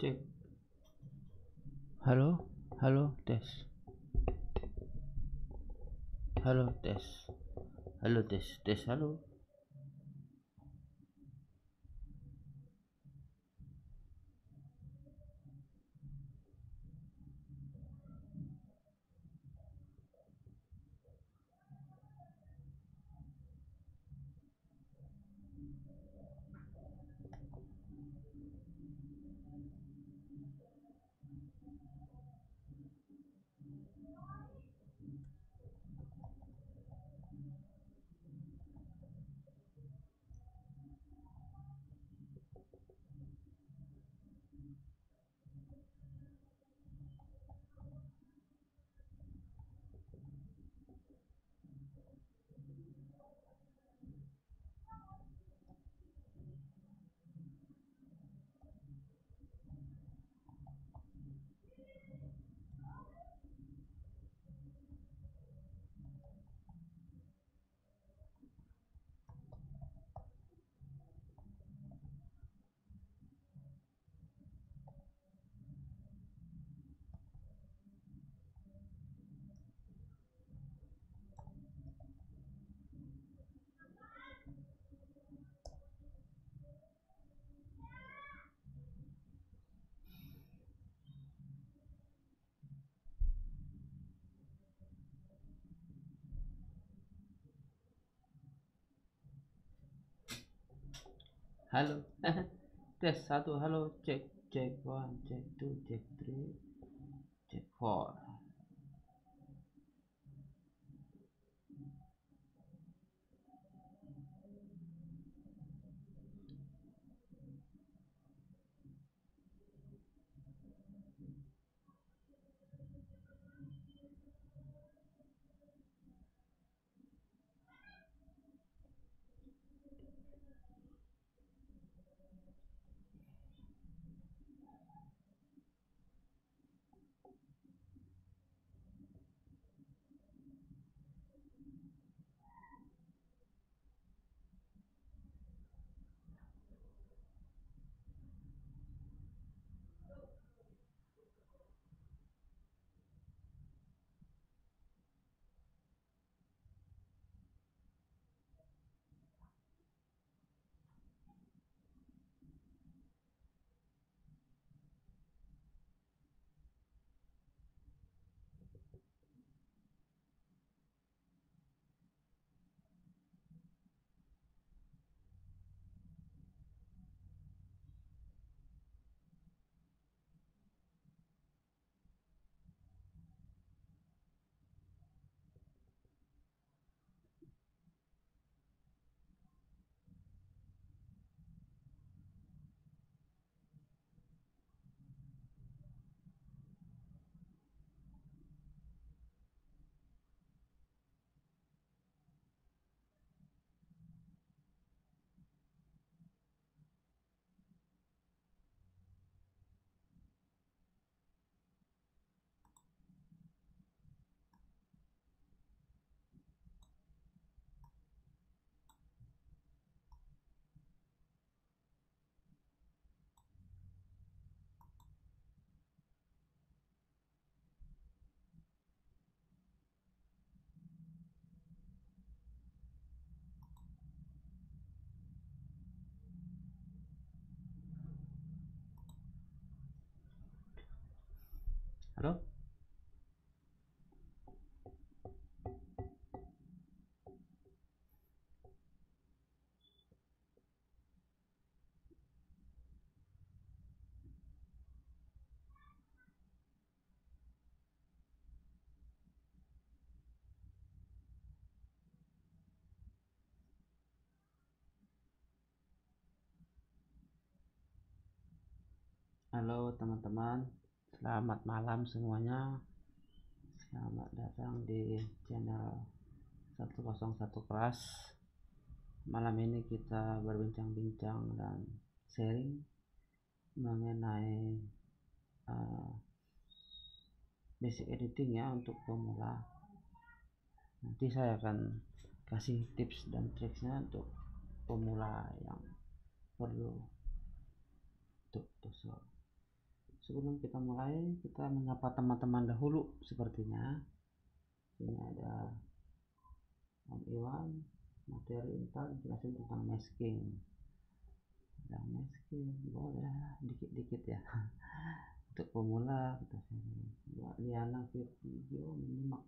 Cek. Halo, halo, tes. Halo, tes. Halo, tes, tes, halo. Halo, tes satu, halo, cek, cek, one, cek, two, cek, three, cek, four. Halo? Halo teman-teman, selamat malam semuanya. Selamat datang di channel 101 class. Malam ini kita berbincang-bincang dan sharing mengenai basic editing ya, untuk pemula. Nanti saya akan kasih tips dan triknya untuk pemula yang perlu untuk tutorial. Sebelum kita mulai, kita menyapa teman-teman dahulu sepertinya. Ini ada Om Iwan, materi intan jelasin tentang masking. Tentang masking boleh dikit-dikit ya. Untuk pemula kita sini. Buat Liana video menyimak.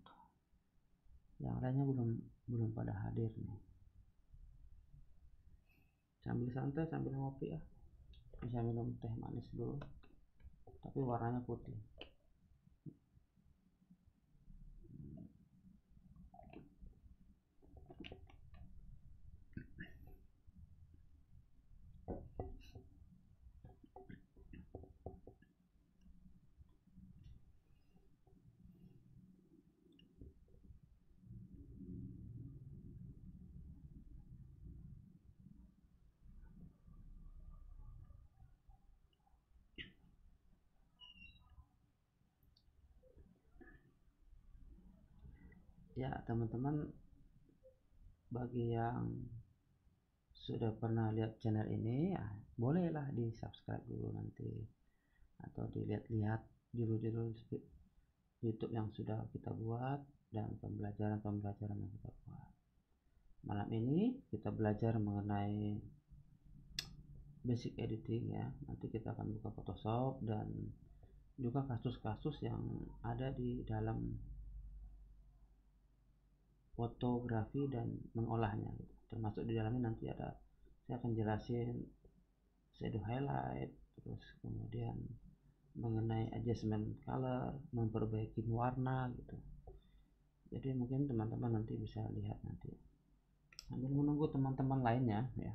Yang lainnya belum pada hadir nih. Sambil santai, sambil ngopi ya. Bisa minum teh manis dulu. Tapi warnanya putih. Ya teman-teman, bagi yang sudah pernah lihat channel ini ya, bolehlah di subscribe dulu nanti, atau dilihat-lihat judul-judul YouTube yang sudah kita buat dan pembelajaran-pembelajaran yang kita buat. Malam ini kita belajar mengenai basic editing ya. Nanti kita akan buka Photoshop dan juga kasus-kasus yang ada di dalam fotografi dan mengolahnya gitu. Termasuk di dalamnya nanti ada, saya akan jelasin shadow highlight, terus kemudian mengenai adjustment color, memperbaiki warna gitu. Jadi mungkin teman-teman nanti bisa lihat nanti sambil menunggu teman-teman lainnya ya.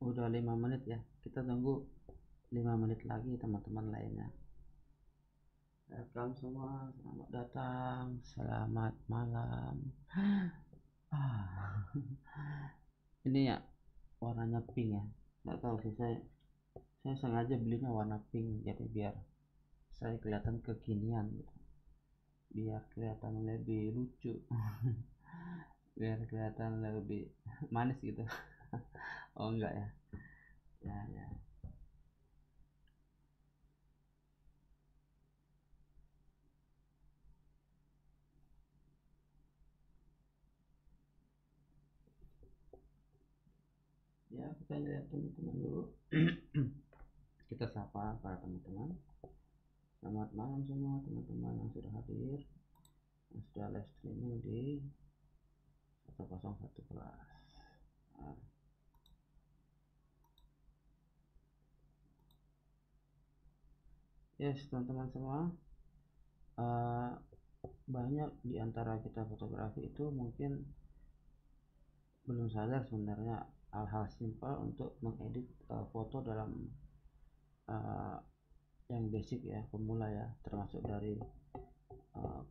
Udah 5 menit ya, kita tunggu 5 menit lagi teman-teman lainnya. Welcome semua, selamat datang, selamat malam. Ini ya warnanya pink ya, nggak tahu sih saya sengaja belinya warna pink, jadi biar saya kelihatan kekinian gitu, biar kelihatan lebih lucu, biar kelihatan lebih manis gitu. Oh enggak ya. Ya. Ya, kita lihat teman-teman dulu. Kita sapa para teman-teman. Selamat malam semua teman-teman yang sudah hadir, yang sudah live streaming di 101 kelas. Yes teman-teman semua, banyak diantara kita fotografi itu mungkin belum sadar sebenarnya hal-hal simpel untuk mengedit foto dalam yang basic ya, pemula ya, termasuk dari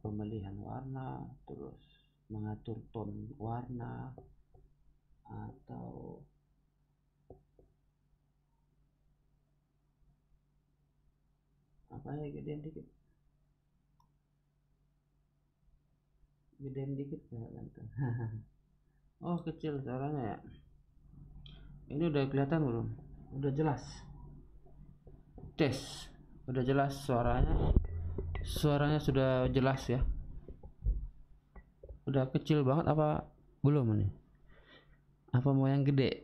pemilihan warna, terus mengatur tone warna, atau apa ya, gedean dikit oh kecil suaranya ya. Ini udah kelihatan belum? Udah jelas, tes udah jelas suaranya sudah jelas ya. Udah kecil banget apa belum nih? Apa mau yang gede?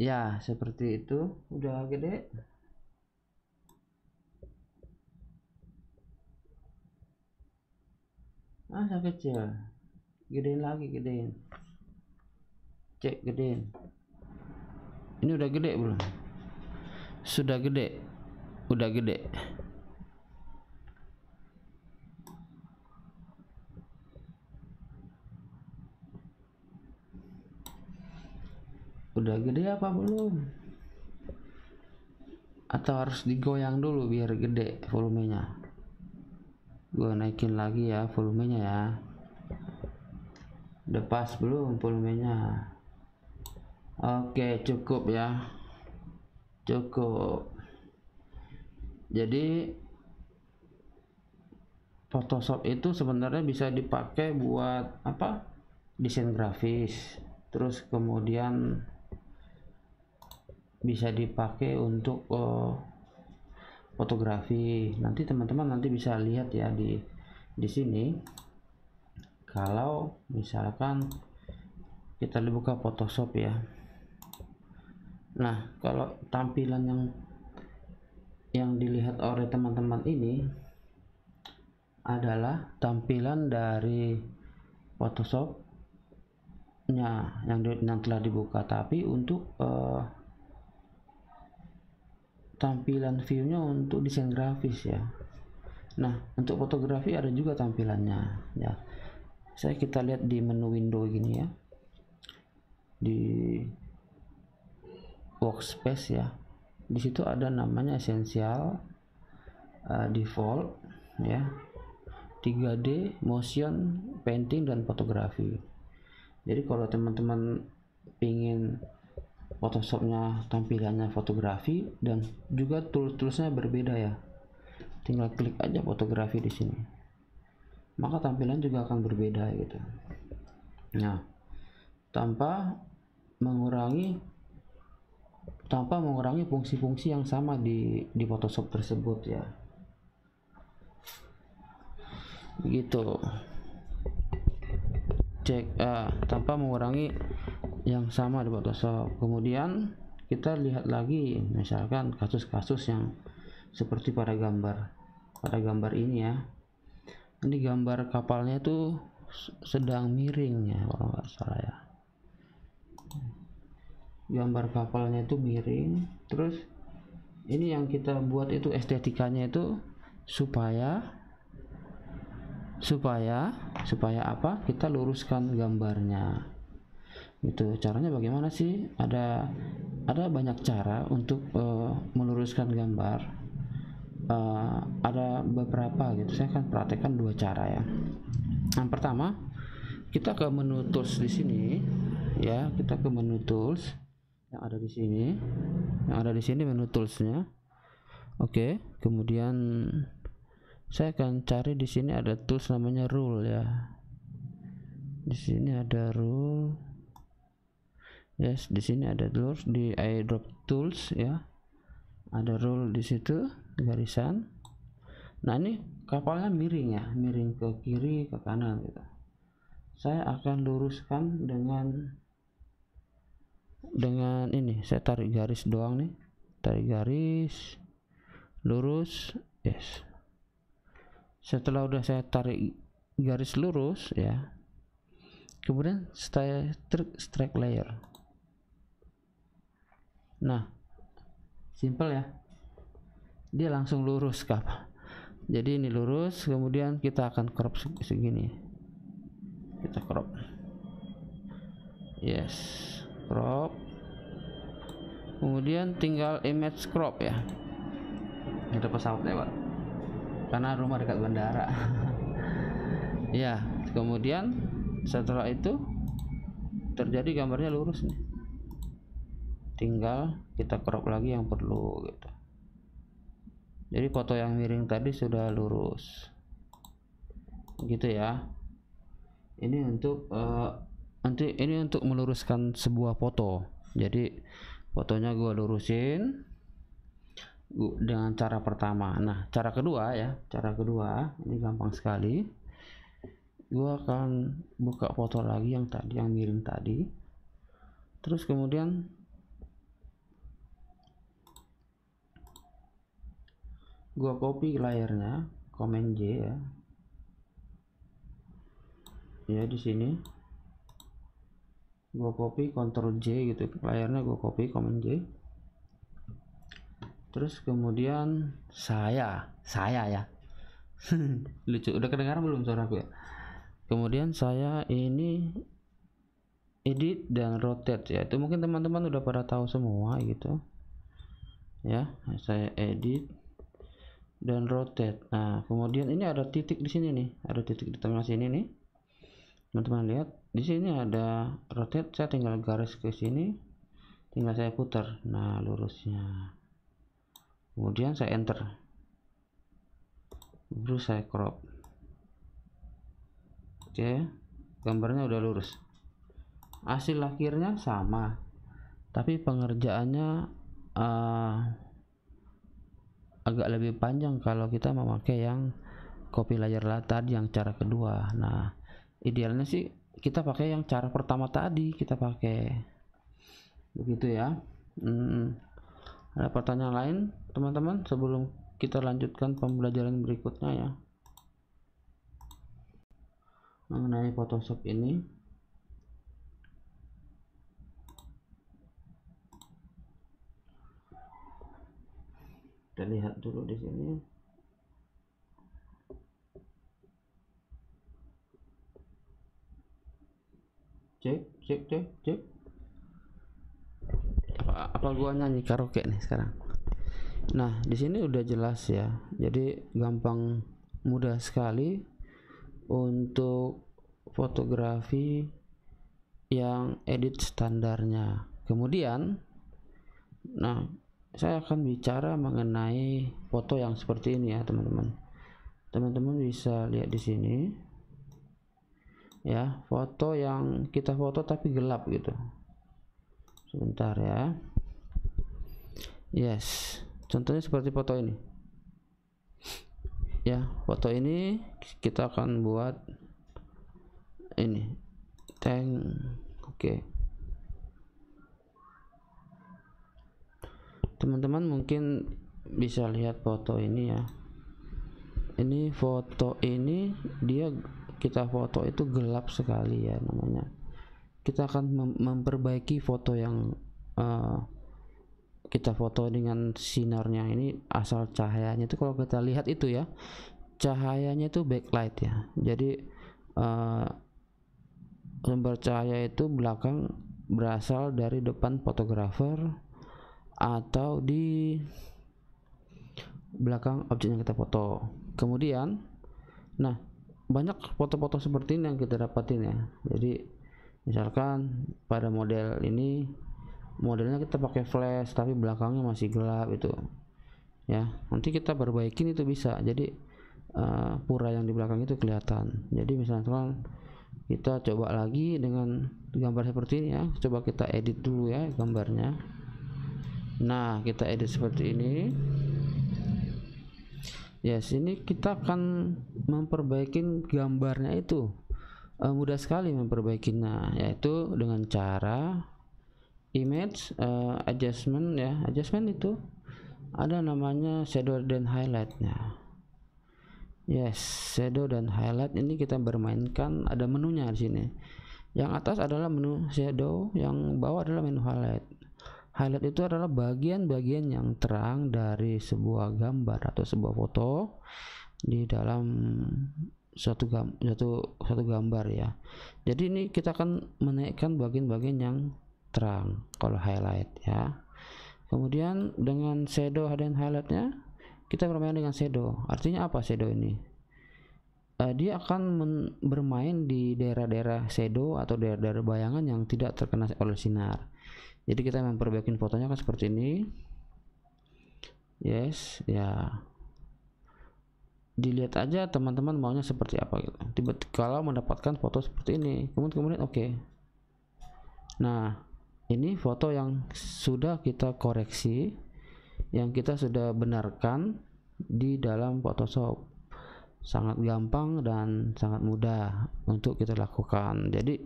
Ya seperti itu, udah gede. Masa kecil, gedein lagi, gedein, cek, gedein. Ini udah gede belum? Sudah gede, udah gede. Udah gede apa belum? Atau harus digoyang dulu biar gede volumenya? Gue naikin lagi ya volumenya ya. Udah pas belum volumenya? Oke, cukup ya, cukup. Jadi Photoshop itu sebenarnya bisa dipakai buat apa? Desain grafis. Terus kemudian bisa dipakai untuk fotografi. Nanti teman-teman nanti bisa lihat ya di sini. Kalau misalkan kita dibuka Photoshop ya. Nah, kalau tampilan yang dilihat oleh teman-teman ini adalah tampilan dari Photoshopnya yang telah dibuka, tapi untuk tampilan viewnya untuk desain grafis ya. Nah, untuk fotografi ada juga tampilannya ya. Kita lihat di menu window gini ya, di workspace ya. Di situ ada namanya esensial, default ya, 3D, motion, painting, dan fotografi. Jadi kalau teman-teman ingin Photoshopnya tampilannya fotografi dan juga tools-toolsnya berbeda ya, tinggal klik aja fotografi di sini, maka tampilan juga akan berbeda gitu. Nah, tanpa mengurangi fungsi-fungsi yang sama di Photoshop tersebut ya. Begitu. Tanpa mengurangi yang sama di Photoshop. Kemudian kita lihat lagi misalkan kasus-kasus yang seperti pada gambar ini ya. Ini gambar kapalnya tuh sedang miring ya, kalau nggak salah ya. Gambar kapalnya itu miring. Terus ini yang kita buat itu estetikanya itu supaya apa, kita luruskan gambarnya gitu. Caranya bagaimana sih? Ada banyak cara untuk meluruskan gambar, ada beberapa gitu. Saya akan praktekkan dua cara ya. Yang pertama, kita ke menu tools di sini ya, kita ke menu tools yang ada di sini, menu toolsnya. Oke, kemudian saya akan cari di sini ada tools namanya rule ya. Di sini ada rule, yes, di sini ada tools, di airdrop tools ya, ada rule di situ, garisan. Nah, ini kapalnya miring ya, miring ke kiri ke kanan gitu. Saya akan luruskan dengan ini, saya tarik garis doang nih, tarik garis lurus, yes. Setelah udah saya tarik garis lurus ya, kemudian saya strike layer. Nah, simple ya, dia langsung lurus kapal. Jadi ini lurus, kemudian kita akan crop segini, kita crop, yes, crop. Kemudian tinggal image crop ya. Ada pesawat lewat karena rumah dekat bandara. Ya, kemudian setelah itu terjadi gambarnya lurus nih. Tinggal kita crop lagi yang perlu gitu. Jadi foto yang miring tadi sudah lurus gitu ya. Ini untuk ini untuk meluruskan sebuah foto. Jadi fotonya gua lurusin dengan cara pertama. Nah, cara kedua ya, ini gampang sekali. Gua akan buka foto lagi yang tadi, yang miring tadi. Terus kemudian gua copy layernya, Command J ya. Ya, di sini gua copy, Ctrl J gitu. Layernya gua copy, Command J. Terus kemudian saya ya. Lucu, udah kedengaran belum suaraku ya? Kemudian saya ini edit dan rotate ya. Itu mungkin teman-teman udah pada tahu semua gitu. Ya, saya edit dan rotate. Nah, kemudian ini ada titik di sini nih, ada titik di tengah sini nih. Teman-teman lihat, di sini ada rotate, saya tinggal garis ke sini, tinggal saya putar. Nah, lurusnya. Kemudian saya enter. Baru saya crop. Oke, gambarnya udah lurus. Hasil akhirnya sama, tapi pengerjaannya agak lebih panjang kalau kita memakai yang copy layer latar yang cara kedua. Nah, idealnya sih kita pakai yang cara pertama tadi, kita pakai begitu ya. Ada pertanyaan lain teman-teman sebelum kita lanjutkan pembelajaran berikutnya ya, mengenai Photoshop ini? Kita lihat dulu di sini. Cek. Apa gua nyanyi karaoke nih sekarang? Nah, di sini udah jelas ya. Jadi gampang, mudah sekali untuk fotografi yang edit standarnya. Kemudian, nah, saya akan bicara mengenai foto yang seperti ini ya teman-teman. Teman-teman bisa lihat di sini ya, foto yang kita foto tapi gelap gitu. Sebentar ya. Yes, contohnya seperti foto ini ya. Foto ini kita akan buat ini tank. Oke. Teman-teman mungkin bisa lihat foto ini ya. Ini foto ini dia, kita foto itu gelap sekali ya namanya. Kita akan memperbaiki foto yang kita foto dengan sinarnya ini, asal cahayanya itu kalau kita lihat itu ya, cahayanya itu backlight ya. Jadi sumber cahaya itu belakang berasal dari depan fotografer atau di belakang objek yang kita foto. Kemudian nah, banyak foto-foto seperti ini yang kita dapatin ya. Jadi misalkan pada model ini, modelnya kita pakai flash tapi belakangnya masih gelap itu ya, nanti kita perbaikin itu bisa. Jadi pura yang di belakang itu kelihatan. Jadi misalkan kita coba lagi dengan gambar seperti ini ya, coba kita edit dulu ya gambarnya. Nah, kita edit seperti ini. Yes, ini kita akan memperbaiki gambarnya itu. Mudah sekali memperbaikinya, yaitu dengan cara image adjustment ya. Adjustment itu ada namanya shadow dan highlightnya. Yes, shadow dan highlight ini kita bermainkan, ada menunya di sini. Yang atas adalah menu shadow, yang bawah adalah menu highlight. Highlight itu adalah bagian-bagian yang terang dari sebuah gambar atau sebuah foto di dalam satu gambar ya. Jadi ini kita akan menaikkan bagian-bagian yang terang kalau highlight ya. Kemudian dengan shadow dan highlightnya kita bermain dengan shadow. Artinya apa shadow ini? Dia akan bermain di daerah-daerah shadow atau daerah-daerah bayangan yang tidak terkena oleh sinar. Jadi kita memperbaiki fotonya kan seperti ini. Yes ya, dilihat aja teman-teman maunya seperti apa gitu. Tiba-tiba kalau mendapatkan foto seperti ini, kemudian oke. Nah, ini foto yang sudah kita koreksi, yang kita sudah benarkan di dalam Photoshop. Sangat gampang dan sangat mudah untuk kita lakukan. Jadi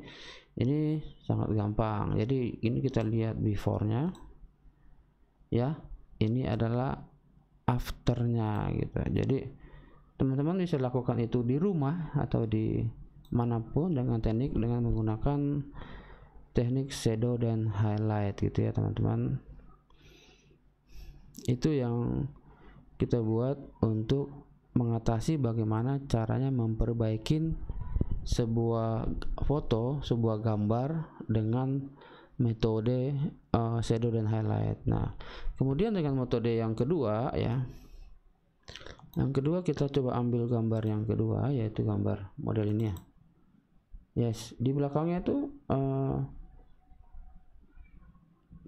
ini sangat gampang. Jadi ini kita lihat before-nya ya, ini adalah after-nya gitu. Jadi teman-teman bisa lakukan itu di rumah atau di manapun dengan menggunakan teknik shadow dan highlight gitu ya teman-teman. Itu yang kita buat untuk mengatasi bagaimana caranya memperbaiki sebuah foto, sebuah gambar dengan metode shadow dan highlight. Nah, kemudian dengan metode yang kedua ya, Yang kedua kita coba ambil gambar yang kedua, yaitu gambar model ini ya. Yes, di belakangnya itu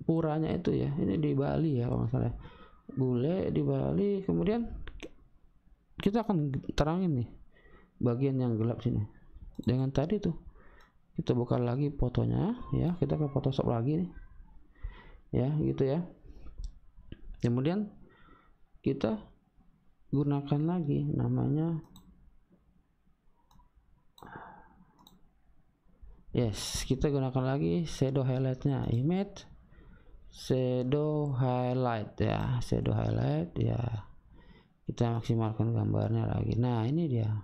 puranya itu ya, ini di Bali ya kalau nggak salah, bule di Bali. Kemudian kita akan terangin nih bagian yang gelap sini dengan tadi tuh. Kita buka lagi fotonya ya, kita ke Photoshop lagi nih ya, gitu ya. Kemudian kita gunakan lagi namanya, yes, kita gunakan lagi shadow highlightnya, image shadow highlight ya, shadow highlight ya, kita maksimalkan gambarnya lagi. Nah ini dia,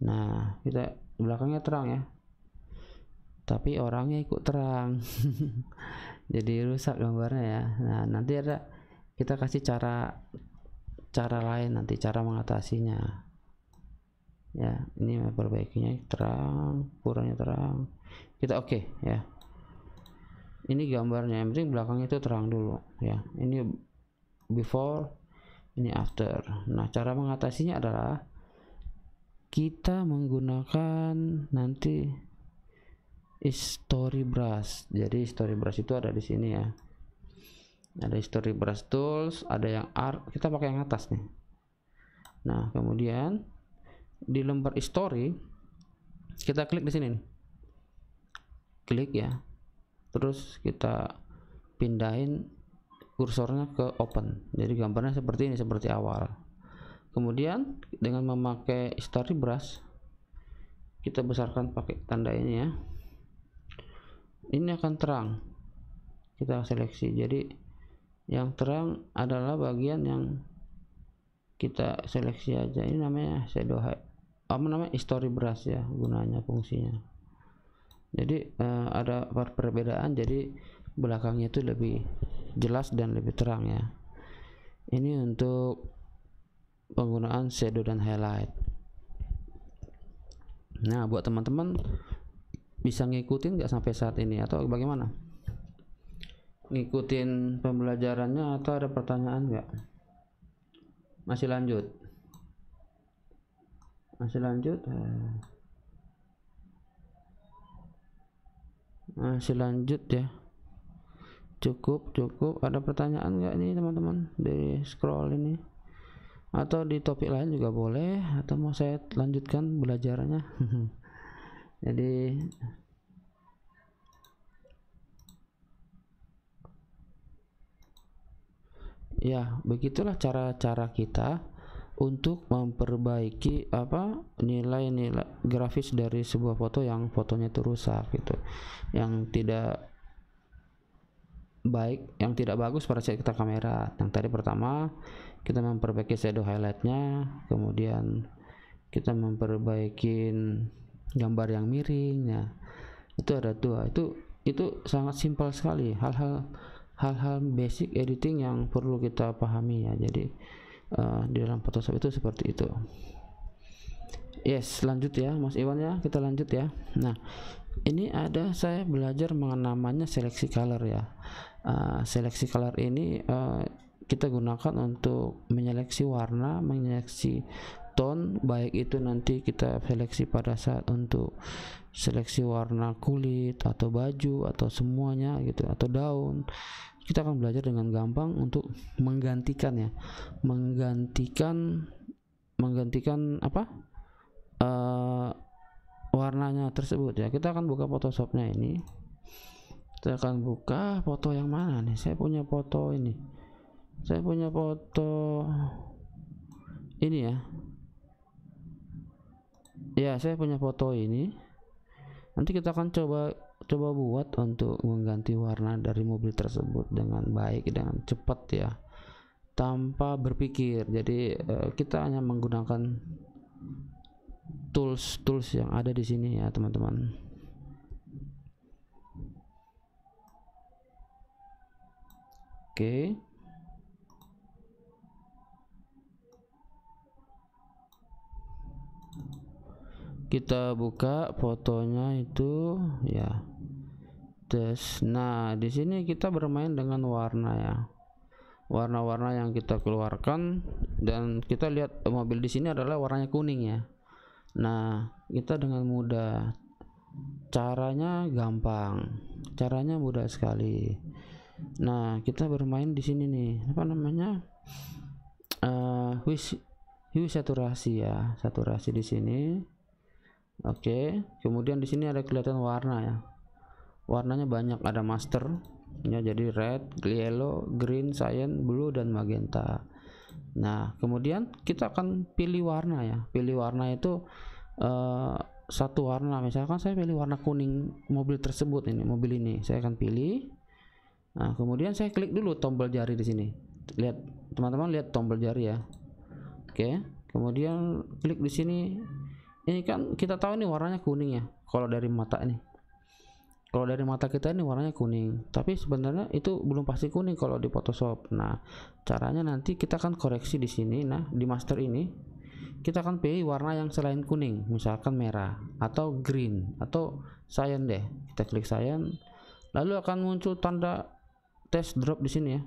nah kita belakangnya terang ya, tapi orangnya ikut terang jadi rusak gambarnya ya. Nah nanti ada, kita kasih cara lain nanti, cara mengatasinya ya. Ini memperbaikinya terang, kurangnya terang, kita oke ya. Ini gambarnya, yang penting belakangnya itu terang dulu ya. Ini before, ini after. Nah cara mengatasinya adalah kita menggunakan nanti history brush. Jadi history brush itu ada di sini ya, ada history brush tools, ada yang art, kita pakai yang atas nih. Nah kemudian di lembar history kita klik di sini nih. Klik ya, terus kita pindahin kursornya ke open, jadi gambarnya seperti ini, seperti awal. Kemudian dengan memakai history brush kita besarkan pakai tanda ini ya, ini akan terang. Kita seleksi, jadi yang terang adalah bagian yang kita seleksi aja. Ini namanya shadow high, apa namanya, history brush ya, gunanya, fungsinya. Jadi ada perbedaan, jadi belakangnya itu lebih jelas dan lebih terang ya. Ini untuk penggunaan shadow dan highlight. Nah buat teman-teman bisa ngikutin nggak sampai saat ini, atau bagaimana, ngikutin pembelajarannya, atau ada pertanyaan nggak? Masih lanjut, masih lanjut, masih lanjut ya. Cukup ada pertanyaan nggak nih teman-teman di scroll ini, atau di topik lain juga boleh, atau mau saya lanjutkan belajarannya jadi ya begitulah cara-cara kita untuk memperbaiki apa nilai-nilai grafis dari sebuah foto yang fotonya itu rusak gitu, yang tidak baik, yang tidak bagus pada saat kita kamera. Yang tadi pertama kita memperbaiki shadow highlightnya, kemudian kita memperbaiki gambar yang miringnya, itu ada dua. Itu sangat simpel sekali, hal-hal basic editing yang perlu kita pahami ya. Jadi di dalam Photoshop itu seperti itu. Yes, lanjut ya Mas Iwan ya, kita lanjut ya. Nah ini ada, saya belajar namanya seleksi color ya. Seleksi color ini kita gunakan untuk menyeleksi warna, menyeleksi tone, baik itu nanti kita seleksi pada saat untuk seleksi warna kulit atau baju atau semuanya gitu, atau daun. Kita akan belajar dengan gampang untuk menggantikan ya, menggantikan apa warnanya tersebut ya. Kita akan buka Photoshopnya ini, kita akan buka foto yang mana nih. Saya punya foto ini, saya punya foto ini ya, saya punya foto ini. Nanti kita akan coba buat untuk mengganti warna dari mobil tersebut dengan baik, dengan cepat ya, tanpa berpikir. Jadi kita hanya menggunakan tools yang ada di sini ya teman-teman. Oke. Kita buka fotonya itu ya, terus nah di sini kita bermain dengan warna ya, warna-warna yang kita keluarkan, dan kita lihat mobil di sini adalah warnanya kuning ya. Nah, kita dengan mudah, caranya gampang, caranya mudah sekali. Nah, kita bermain di sini nih, apa namanya, hue saturasi ya, saturasi di sini. Oke, kemudian di sini ada kelihatan warna ya, warnanya banyak, ada master ya, jadi red, yellow, green, cyan, blue, dan magenta. Nah, kemudian kita akan pilih warna ya, pilih warna itu satu warna. Misalkan saya pilih warna kuning mobil tersebut, ini mobil ini saya akan pilih. Nah, kemudian saya klik dulu tombol jari di sini, lihat teman-teman, lihat tombol jari ya. Oke, kemudian klik di sini. Ini kan kita tahu nih warnanya kuning ya, kalau dari mata ini, kalau dari mata kita ini warnanya kuning, tapi sebenarnya itu belum pasti kuning kalau di Photoshop. Nah, caranya nanti kita akan koreksi di sini. Nah, di master ini kita akan pilih warna yang selain kuning, misalkan merah atau green atau cyan deh. Kita klik cyan, lalu akan muncul tanda test drop di sini ya.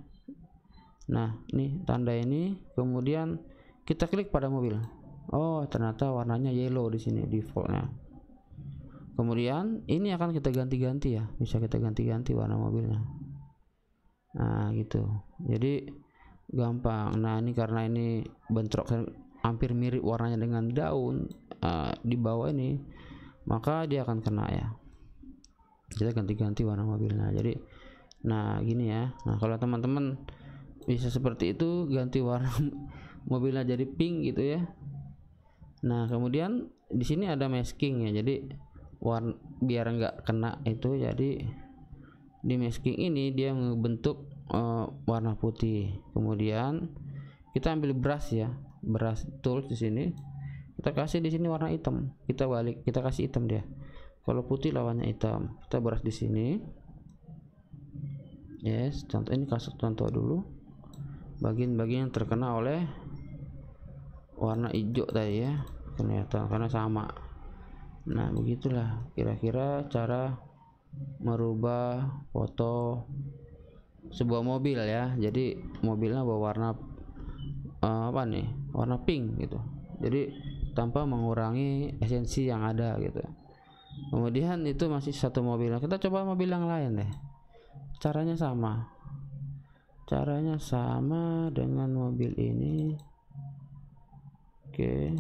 Nah, ini tanda ini, kemudian kita klik pada mobil. Oh, ternyata warnanya yellow di sini defaultnya. Kemudian ini akan kita ganti-ganti ya, bisa kita ganti-ganti warna mobilnya. Nah, gitu. Jadi gampang. Nah, ini karena ini bentrok hampir mirip warnanya dengan daun di bawah ini, maka dia akan kena ya, kita ganti-ganti warna mobilnya. Jadi nah gini ya. Nah, kalau teman-teman bisa seperti itu, ganti warna mobilnya jadi pink gitu ya. Nah, kemudian di sini ada masking ya, jadi warna biar nggak kena itu, jadi di masking ini dia membentuk warna putih. Kemudian kita ambil brush ya, brush tools di sini, kita kasih di sini warna hitam, kita balik, kita kasih hitam dia. Kalau putih lawannya hitam, kita brush di sini. Yes, contoh ini, kasih contoh dulu bagian-bagian yang terkena oleh warna hijau tadi ya, kelihatan karena sama. Nah, begitulah kira-kira cara merubah foto sebuah mobil ya. Jadi mobilnya berwarna apa nih, warna pink gitu, jadi tanpa mengurangi esensi yang ada gitu. Kemudian itu masih satu mobil, kita coba mobil yang lain deh. Caranya sama, caranya sama dengan mobil ini. Oke,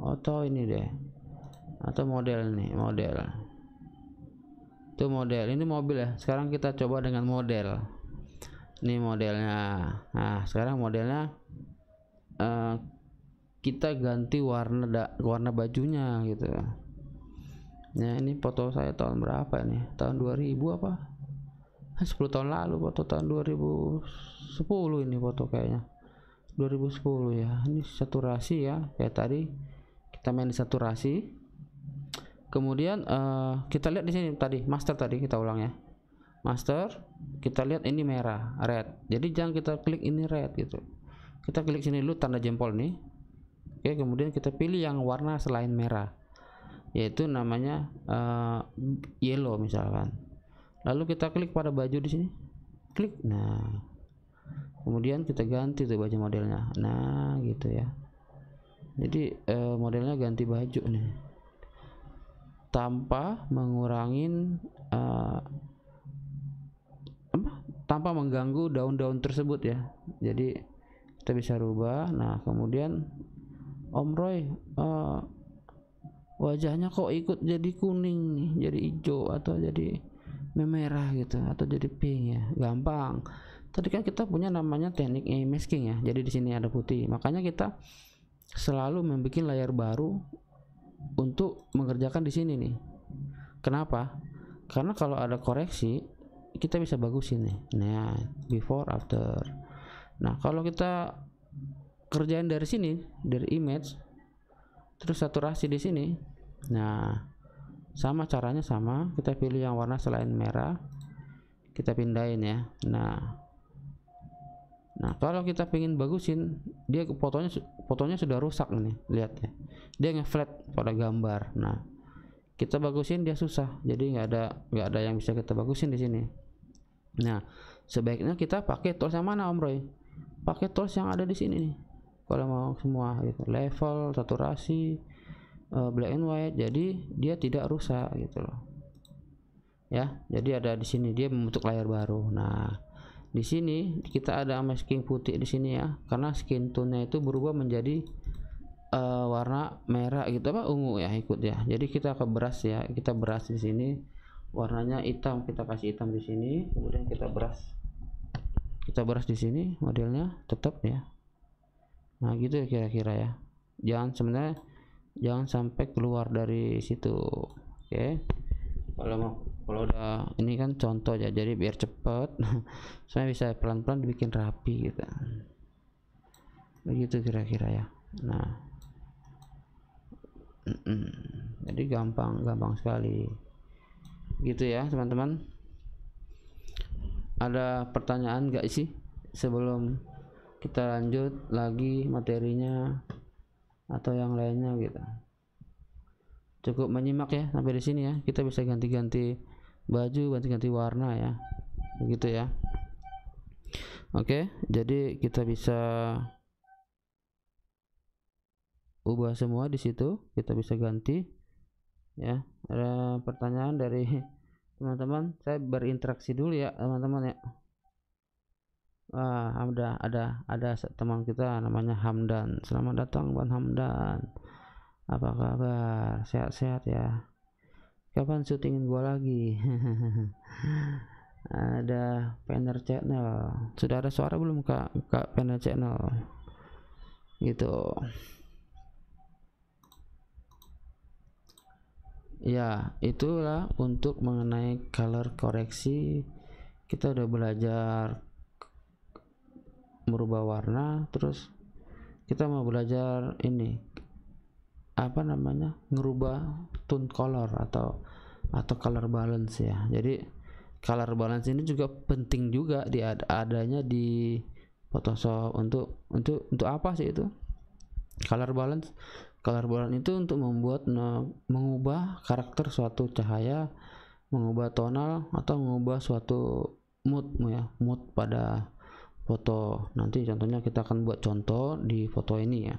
atau ini deh, atau model nih, model itu, model ini mobil ya. Sekarang kita coba dengan model. Ini modelnya. Nah, sekarang modelnya kita ganti warna warna bajunya gitu. Nah, ini foto saya tahun berapa nih? Tahun 2000 apa? 10 tahun lalu, foto tahun 2010 ini foto kayaknya. 2010 ya. Ini saturasi ya, kayak tadi kita main di saturasi. Kemudian kita lihat di sini tadi, master tadi, kita ulang ya. Master, kita lihat ini merah, red. Jadi jangan kita klik ini red gitu. Kita klik sini dulu tanda jempol nih. Oke, kemudian kita pilih yang warna selain merah, yaitu namanya yellow misalkan. Lalu kita klik pada baju di sini. Klik. Nah, kemudian kita ganti tuh baju modelnya. Nah, gitu ya. Jadi modelnya ganti baju nih, tanpa mengurangi tanpa mengganggu daun-daun tersebut ya. Jadi kita bisa rubah. Nah, kemudian Om Roy wajahnya kok ikut jadi kuning nih, jadi hijau atau jadi memerah gitu, atau jadi pink ya. Gampang. Tadi kan kita punya namanya teknik masking ya. Jadi di sini ada putih. Makanya kita selalu membuat layar baru untuk mengerjakan di sini nih. Kenapa? Karena kalau ada koreksi kita bisa bagusin nih. Nah, before after. Nah, kalau kita kerjain dari sini, dari image, terus saturasi di sini. Nah, sama caranya, sama, kita pilih yang warna selain merah, kita pindahin ya. Nah, kalau kita pengen bagusin, dia fotonya sudah rusak nih, lihat ya. Dia nge-flat pada gambar. Nah, kita bagusin dia susah, jadi nggak ada yang bisa kita bagusin di sini. Nah, sebaiknya kita pakai tools yang mana, Om Roy? Pakai tools yang ada di sini nih. Kalau mau semua gitu. Level, saturasi, black and white, jadi dia tidak rusak gitu loh. Ya, jadi ada di sini dia membentuk layar baru. Nah, di sini kita ada masking putih di sini ya, karena skin tone-nya itu berubah menjadi warna merah gitu, apa ungu ya, ikut ya. Jadi kita ke brush ya, kita brush di sini. Warnanya hitam, kita kasih hitam di sini, kemudian kita brush di sini modelnya tetap ya. Nah gitu ya kira-kira ya, jangan sampai keluar dari situ. Oke, kalau udah ini kan contoh ya, jadi biar cepat saya bisa pelan-pelan dibikin rapi gitu, begitu kira-kira ya. Nah jadi gampang sekali gitu ya teman-teman. Ada pertanyaan nggak sih sebelum kita lanjut lagi materinya atau yang lainnya gitu? Cukup menyimak ya sampai di sini ya, kita bisa ganti-ganti baju, ganti-ganti warna ya, begitu ya. Oke, jadi kita bisa ubah semua di situ, kita bisa ganti ya. Ada pertanyaan dari teman-teman, saya berinteraksi dulu ya teman-teman ya. Wah, ada teman kita namanya Hamdan, selamat datang Bang Hamdan, apa kabar, sehat-sehat ya, kapan syutingin gua lagi? Ada Panner Channel, sudah ada suara belum Kak Panner Channel gitu ya. Itulah untuk mengenai color koreksi, kita udah belajar merubah warna, terus kita mau belajar ini apa namanya, ngerubah tone color atau color balance ya. Jadi color balance ini juga penting juga adanya di Photoshop. Untuk apa sih itu color balance? Color balance itu untuk mengubah karakter suatu cahaya, mengubah tonal atau mengubah suatu mood pada foto. Nanti contohnya kita akan buat contoh di foto ini ya.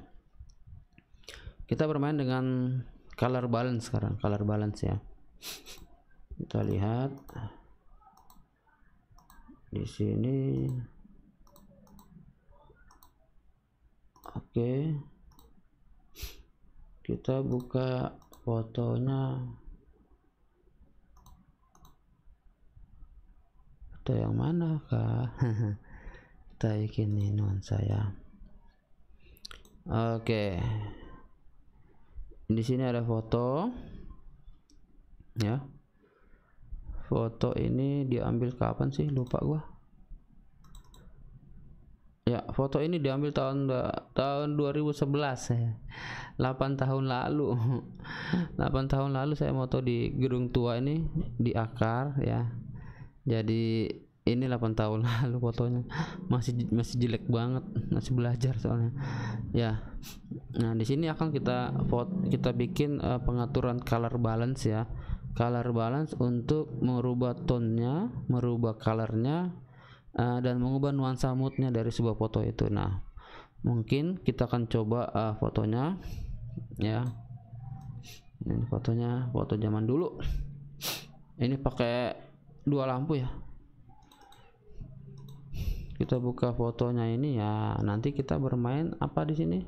Kita bermain dengan color balance sekarang, color balance ya. Kita lihat di sini. Oke. Kita buka fotonya, foto yang mana Kak? Kita bikin nuansa ya. Oke, di sini ada foto ya. Foto ini diambil kapan sih, lupa gua ya. Foto ini diambil tahun 2011 ya. 8 tahun lalu saya moto di gedung tua ini di Akar ya. Jadi ini 8 tahun lalu fotonya, masih jelek banget, masih belajar soalnya ya. Nah di sini akan kita bikin pengaturan color balance ya. Color balance untuk merubah tone-nya, merubah color-nya, dan mengubah nuansa moodnya dari sebuah foto itu. Nah mungkin kita akan coba fotonya ya. Ini fotonya, foto zaman dulu ini pakai 2 lampu ya. Kita buka fotonya ini ya, nanti kita bermain apa di sini,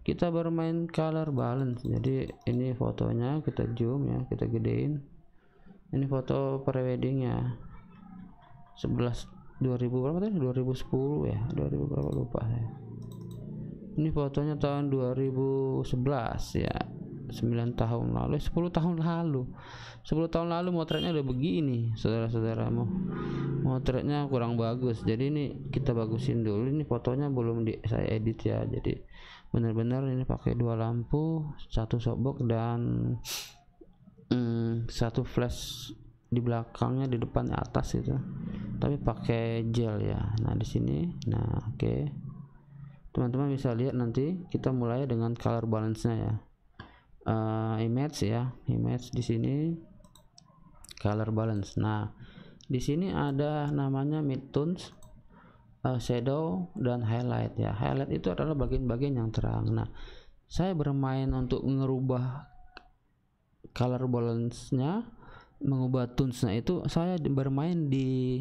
kita bermain color balance. Jadi ini fotonya kita zoom ya, kita gedein. Ini foto prewedding ya, 2010 ya, 2000 berapa lupa ya. Ini fotonya tahun 2011 ya, 9 tahun lalu, 10 tahun lalu motretnya udah begini saudara-saudara. Motretnya kurang bagus, jadi ini kita bagusin dulu. Ini fotonya belum saya edit ya, jadi benar-benar ini pakai 2 lampu, 1 sobok dan 1 flash di belakangnya, di depan, atas itu, tapi pakai gel ya. Nah di sini, nah oke, teman-teman bisa lihat nanti kita mulai dengan color balance nya ya. Image ya, image di sini color balance. Nah di sini ada namanya midtones, shadow, dan highlight ya. Highlight itu adalah bagian-bagian yang terang. Nah, saya bermain untuk merubah color balance-nya, mengubah tones-nya itu saya bermain di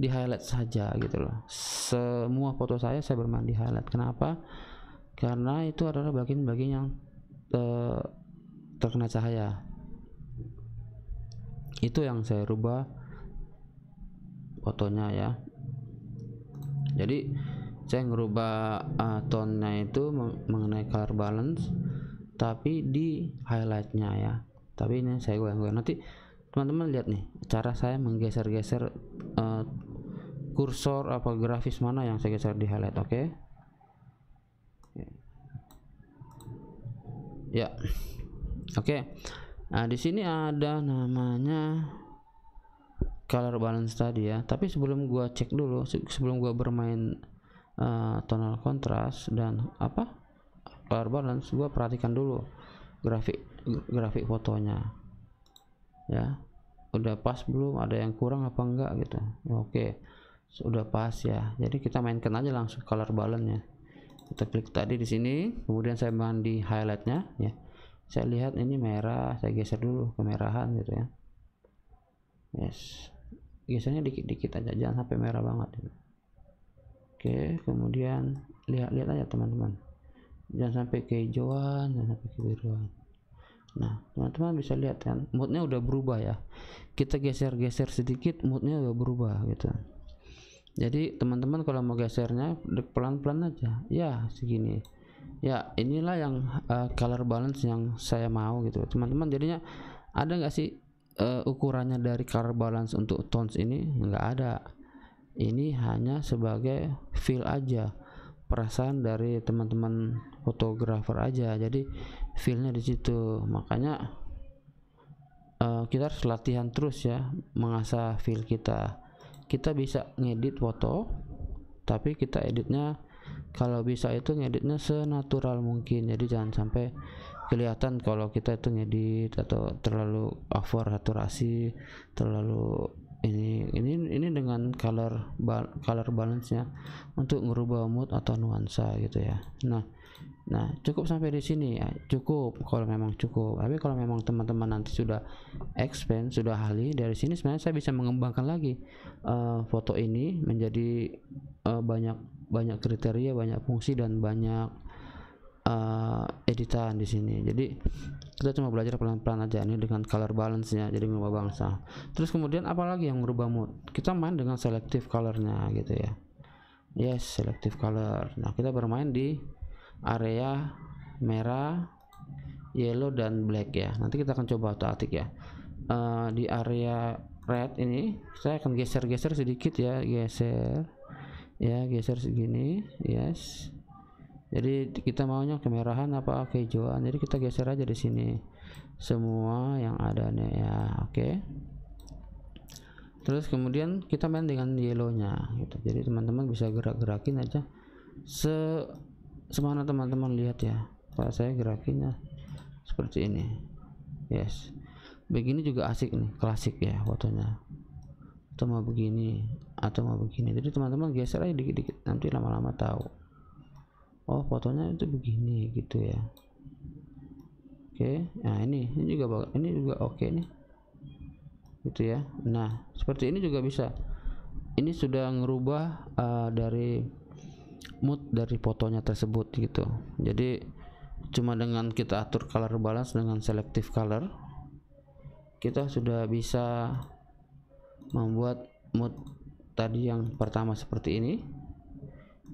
highlight saja gitu loh. Semua foto saya bermain di highlight. Kenapa? Karena itu adalah bagian-bagian yang terkena cahaya. Itu yang saya rubah fotonya ya. Jadi saya ngerubah tone-nya itu mengenai color balance, tapi di highlightnya ya. Tapi ini saya goyang-goyang, nanti teman-teman lihat nih cara saya menggeser-geser kursor apa grafis mana yang saya geser di highlight. Oke, okay? Ya, oke. Okay. Nah, di sini ada namanya color balance tadi ya. Tapi sebelum gua cek dulu, sebelum gua bermain tonal kontras dan apa color balance, gua perhatikan dulu grafik fotonya. Ya, udah pas belum? Ada yang kurang apa enggak gitu? Oke, sudah pas ya. Jadi kita mainkan aja langsung color balance ya. Kita klik tadi di sini, kemudian saya mandi highlightnya ya. Saya lihat ini merah, saya geser dulu kemerahan gitu ya. Yes, gesernya dikit-dikit aja, jangan sampai merah banget gitu. Oke, kemudian lihat-lihat aja teman-teman, jangan sampai kehijauan, jangan sampai kebiruan. Nah, teman-teman bisa lihat kan moodnya udah berubah ya. Kita geser-geser sedikit, moodnya udah berubah gitu. Jadi teman-teman kalau mau gesernya pelan-pelan aja ya, segini ya. Inilah yang color balance yang saya mau gitu teman-teman. Jadinya ada nggak sih ukurannya dari color balance untuk tones ini? Nggak ada, ini hanya sebagai feel aja, perasaan dari teman-teman fotografer aja. Jadi feelnya di situ, makanya kita harus latihan terus ya, mengasah feel kita. Kita bisa ngedit foto, tapi kita editnya kalau bisa itu ngeditnya senatural mungkin. Jadi jangan sampai kelihatan kalau kita itu ngedit atau terlalu over saturasi, terlalu ini dengan color balance-nya untuk merubah mood atau nuansa gitu ya. Nah, cukup sampai di sini ya. Cukup kalau memang cukup. Tapi kalau memang teman-teman nanti sudah expand, sudah ahli, dari sini sebenarnya saya bisa mengembangkan lagi foto ini menjadi banyak kriteria, banyak fungsi, dan banyak editan di sini. Jadi kita cuma belajar pelan-pelan aja ini dengan color balance-nya, jadi merubah bangsa. Terus kemudian apalagi yang merubah mood? Kita main dengan selective color-nya gitu ya. Yes, selective color. Nah, kita bermain di area merah, yellow, dan black ya. Nanti kita akan coba otak-atik ya. Di area red ini saya akan geser-geser sedikit ya, geser segini. Yes, jadi kita maunya kemerahan apa kehijauan, jadi kita geser aja di sini semua yang ada nih ya. Oke, terus kemudian kita main dengan yellownya gitu. Jadi teman-teman bisa gerak-gerakin aja semana teman-teman lihat ya. Kalau saya gerakinnya seperti ini. Yes, begini juga asik nih, klasik ya fotonya. Atau mau begini, atau mau begini. Jadi teman-teman geser aja dikit-dikit, nanti lama-lama tahu oh fotonya itu begini gitu ya. Oke, nah ini juga bagus, ini juga oke nih gitu ya. Nah, seperti ini juga bisa. Ini sudah ngerubah dari mood dari fotonya tersebut gitu. Jadi cuma dengan kita atur color balance dengan selective color, kita sudah bisa membuat mood tadi yang pertama seperti ini,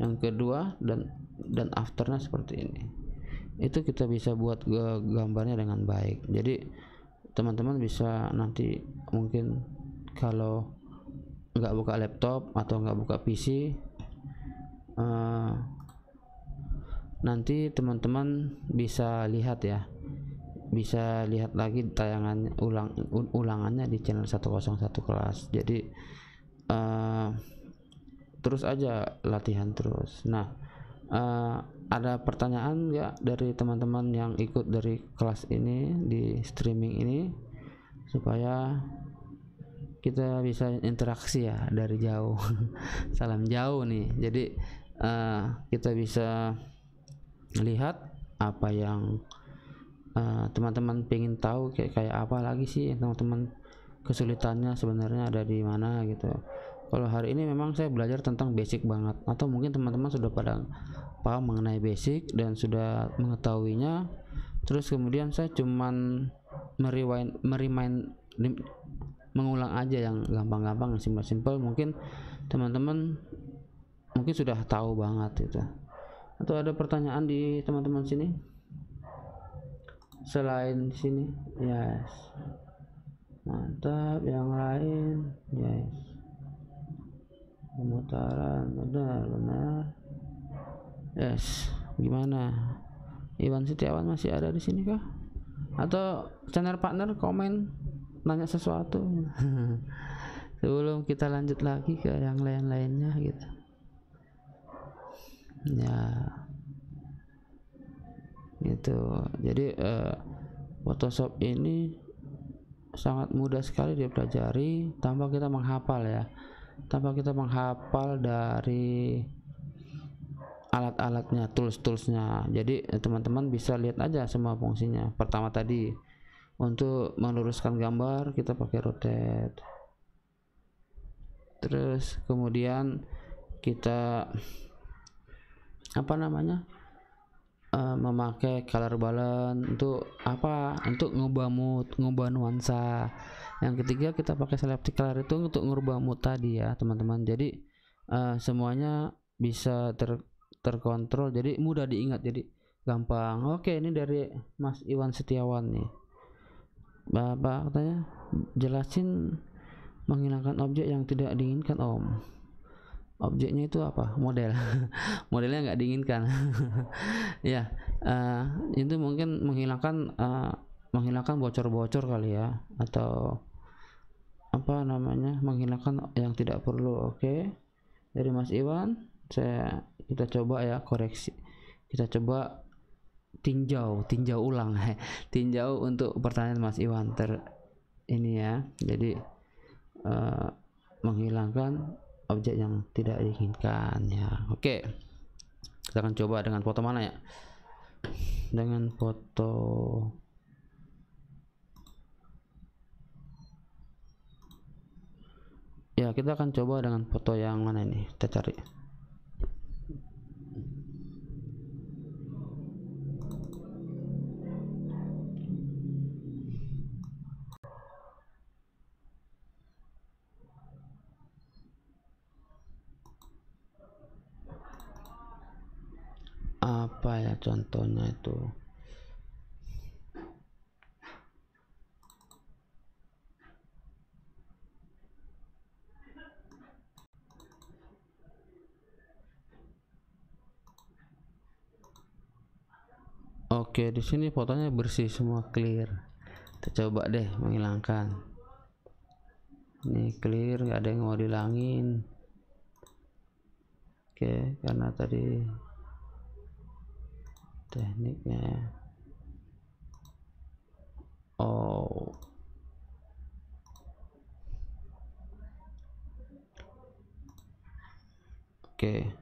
yang kedua dan afternya seperti ini. Itu kita bisa buat gambarnya dengan baik. Jadi teman-teman bisa nanti mungkin kalau nggak buka laptop atau nggak buka PC, nanti teman-teman bisa lihat ya, bisa lihat lagi tayangan ulangannya di channel 101 kelas. Jadi terus aja latihan terus. Nah, ada pertanyaan nggak dari teman-teman yang ikut dari kelas ini di streaming ini, supaya kita bisa interaksi ya dari jauh. Salam jauh nih. Jadi kita bisa lihat apa yang teman-teman pengen tahu, kayak apa lagi sih teman-teman kesulitannya sebenarnya ada di mana gitu. Kalau hari ini memang saya belajar tentang basic banget, atau mungkin teman-teman sudah pada paham mengenai basic dan sudah mengetahuinya, terus kemudian saya cuman mengulang aja yang gampang-gampang, yang simpel-simpel. Mungkin teman-teman mungkin sudah tahu banget itu. Atau ada pertanyaan di teman-teman sini selain sini? Yes, mantap. Yang lain? Yes, pemutaran benar-benar. Yes, gimana? Iwan Setiawan masih ada di sini kah? Atau channel partner komen nanya sesuatu? Sebelum kita lanjut lagi ke yang lain-lainnya gitu ya, gitu. Jadi Photoshop ini sangat mudah sekali dipelajari tanpa kita menghafal ya, tanpa kita menghafal dari alat-alatnya, tools-toolsnya. Jadi teman-teman bisa lihat aja semua fungsinya. Pertama tadi untuk meluruskan gambar kita pakai rotate, terus kemudian kita apa namanya memakai color balance untuk apa, untuk ngubah mood, ngubah nuansa. Yang ketiga kita pakai selective color, itu untuk ngubah mood tadi ya teman-teman. Jadi semuanya bisa terkontrol, jadi mudah diingat, jadi gampang. Oke, ini dari Mas Iwan Setiawan nih. Bapak katanya jelasin menghilangkan objek yang tidak diinginkan. Om, objeknya itu apa? Model. Modelnya nggak diinginkan. Ya, itu mungkin menghilangkan bocor-bocor kali ya, atau apa namanya, menghilangkan yang tidak perlu. Oke, dari Mas Iwan. Kita coba ya koreksi, kita coba tinjau ulang. Tinjau untuk pertanyaan Mas Iwan ini ya. Jadi menghilangkan objek yang tidak diinginkan ya. Oke, kita akan coba dengan foto mana ya, dengan foto ya, kita akan coba dengan foto yang mana ini, kita cari. Apa ya contohnya itu? Oke, di sini fotonya bersih semua, clear. Kita coba deh menghilangkan. Ini clear, gak ada yang mau dilangin. Oke, karena tadi tekniknya. Oh, oke,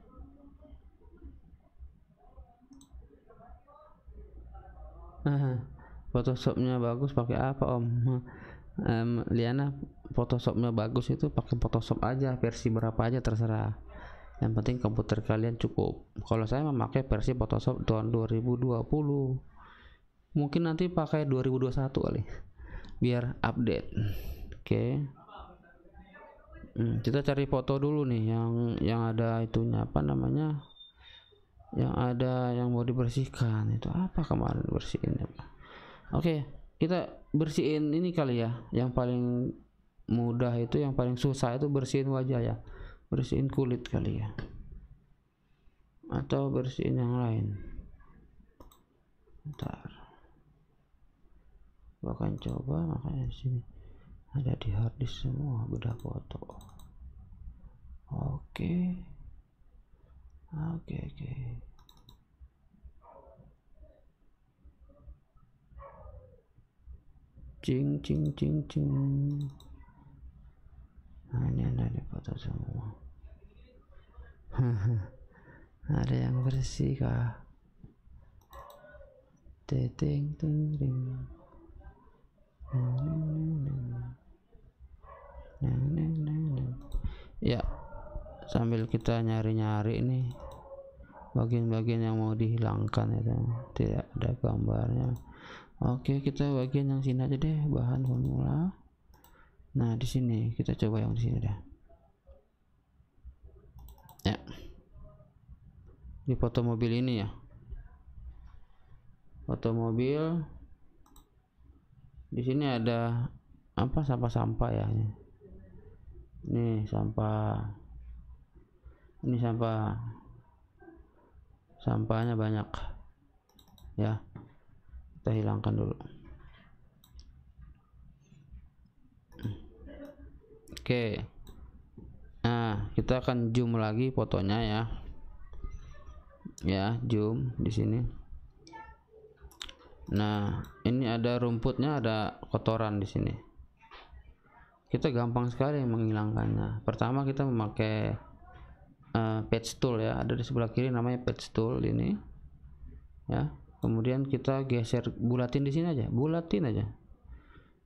Photoshopnya bagus pakai apa Om? Liana, Photoshopnya bagus itu pakai Photoshop aja, versi berapa aja terserah, yang penting komputer kalian cukup. Kalau saya memakai versi Photoshop tahun 2020, mungkin nanti pakai 2021 kali biar update. Oke, kita cari foto dulu nih yang ada itunya, apa namanya, yang ada yang mau dibersihkan itu. Apa kemarin bersihin? Oke, kita bersihin ini kali ya, yang paling mudah itu, yang paling susah itu bersihin wajah ya, bersihin kulit kali ya, atau bersihin yang lain. Bentar, bahkan coba. Makanya sini ada di harddisk semua beda foto. Oke. Cing cing cing cing. Nah, ini ada di foto semua. Ada yang bersih kah? Ting ting ting. Ya, sambil kita nyari-nyari nih bagian-bagian yang mau dihilangkan itu, tidak ada gambarnya. Oke, kita bagian yang sini aja deh, bahan formula. Nah, di sini kita coba yang di sini deh. Ya, di foto mobil ini ya, foto mobil. Di sini ada apa, sampah-sampah ya. Ini sampah, ini sampah, sampahnya banyak ya, kita hilangkan dulu. Oke, nah kita akan zoom lagi fotonya ya, zoom di sini. Nah, ini ada rumputnya, ada kotoran di sini. Kita gampang sekali menghilangkannya. Pertama kita memakai patch tool ya, ada di sebelah kiri namanya patch tool ini ya. Kemudian kita geser, bulatin di sini aja, bulatin aja,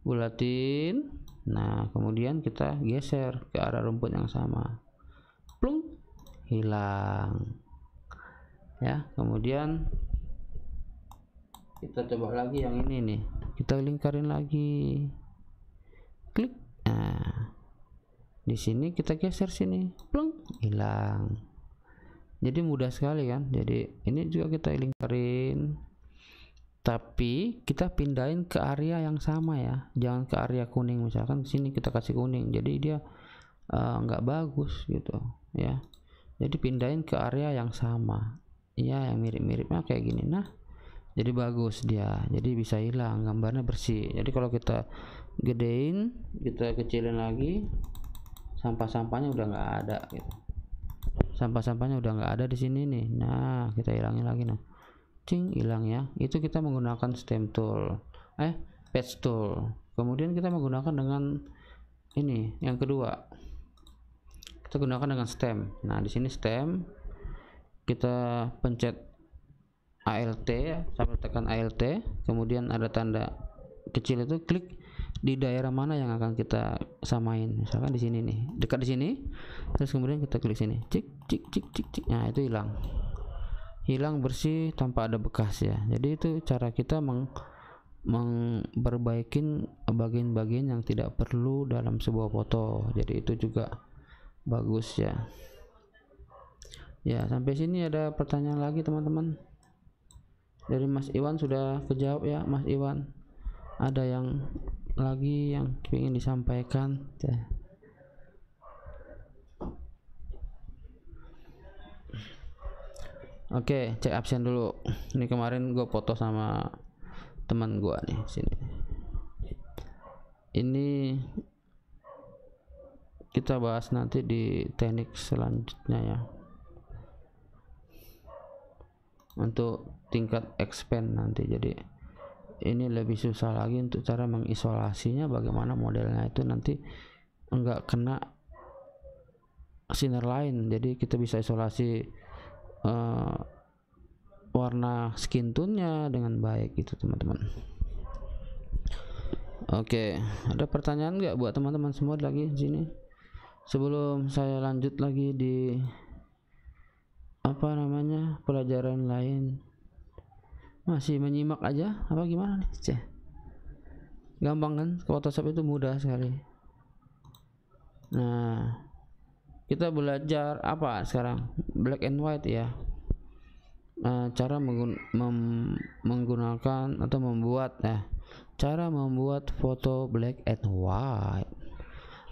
bulatin. Nah, kemudian kita geser ke arah rumput yang sama, plung, hilang ya. Kemudian kita coba lagi yang ini nih, kita lingkarin lagi, klik. Nah, di sini kita geser sini, plong, hilang. Jadi mudah sekali kan. Jadi ini juga kita lingkarin, tapi kita pindahin ke area yang sama ya, jangan ke area kuning. Misalkan sini kita kasih kuning, jadi dia nggak bagus gitu ya. Jadi pindahin ke area yang sama ya, yang mirip-miripnya kayak gini. Nah, jadi bagus dia, jadi bisa hilang, gambarnya bersih. Jadi kalau kita gedein, kita kecilin lagi, sampah-sampahnya udah nggak ada gitu. Sampah-sampahnya udah nggak ada di sini nih. Nah, kita hilangin lagi. Nah, cing, hilang ya. Itu kita menggunakan stamp tool, patch tool. Kemudian kita menggunakan dengan ini yang kedua, kita gunakan dengan stamp. Nah, di sini stamp, kita pencet ALT ya, sampai tekan ALT, kemudian ada tanda kecil itu, klik di daerah mana yang akan kita samain. Misalkan di sini nih, dekat di sini, terus kemudian kita klik sini, cik cik cik cik cik. Nah, itu hilang, hilang bersih tanpa ada bekas ya. Jadi itu cara kita memperbaikin bagian-bagian yang tidak perlu dalam sebuah foto. Jadi itu juga bagus ya. Ya, sampai sini ada pertanyaan lagi teman-teman? Dari Mas Iwan sudah kejawab ya, Mas Iwan. Ada yang lagi yang ingin disampaikan? Oke, cek absen dulu. Ini kemarin gue foto sama teman gue nih sini. Ini kita bahas nanti di teknik selanjutnya ya, untuk tingkat expand nanti. Jadi ini lebih susah lagi untuk cara mengisolasinya, bagaimana modelnya itu nanti enggak kena sinar lain. Jadi kita bisa isolasi warna skin tone-nya dengan baik gitu teman-teman. Oke, ada pertanyaan nggak buat teman-teman semua lagi di sini sebelum saya lanjut lagi di apa namanya pelajaran lain? Masih menyimak aja apa gimana nih? Ceh, gampang kan, Photoshop itu mudah sekali. Nah, kita belajar apa sekarang? Black and white ya. Nah, cara menggunakan atau membuat cara membuat foto black and white.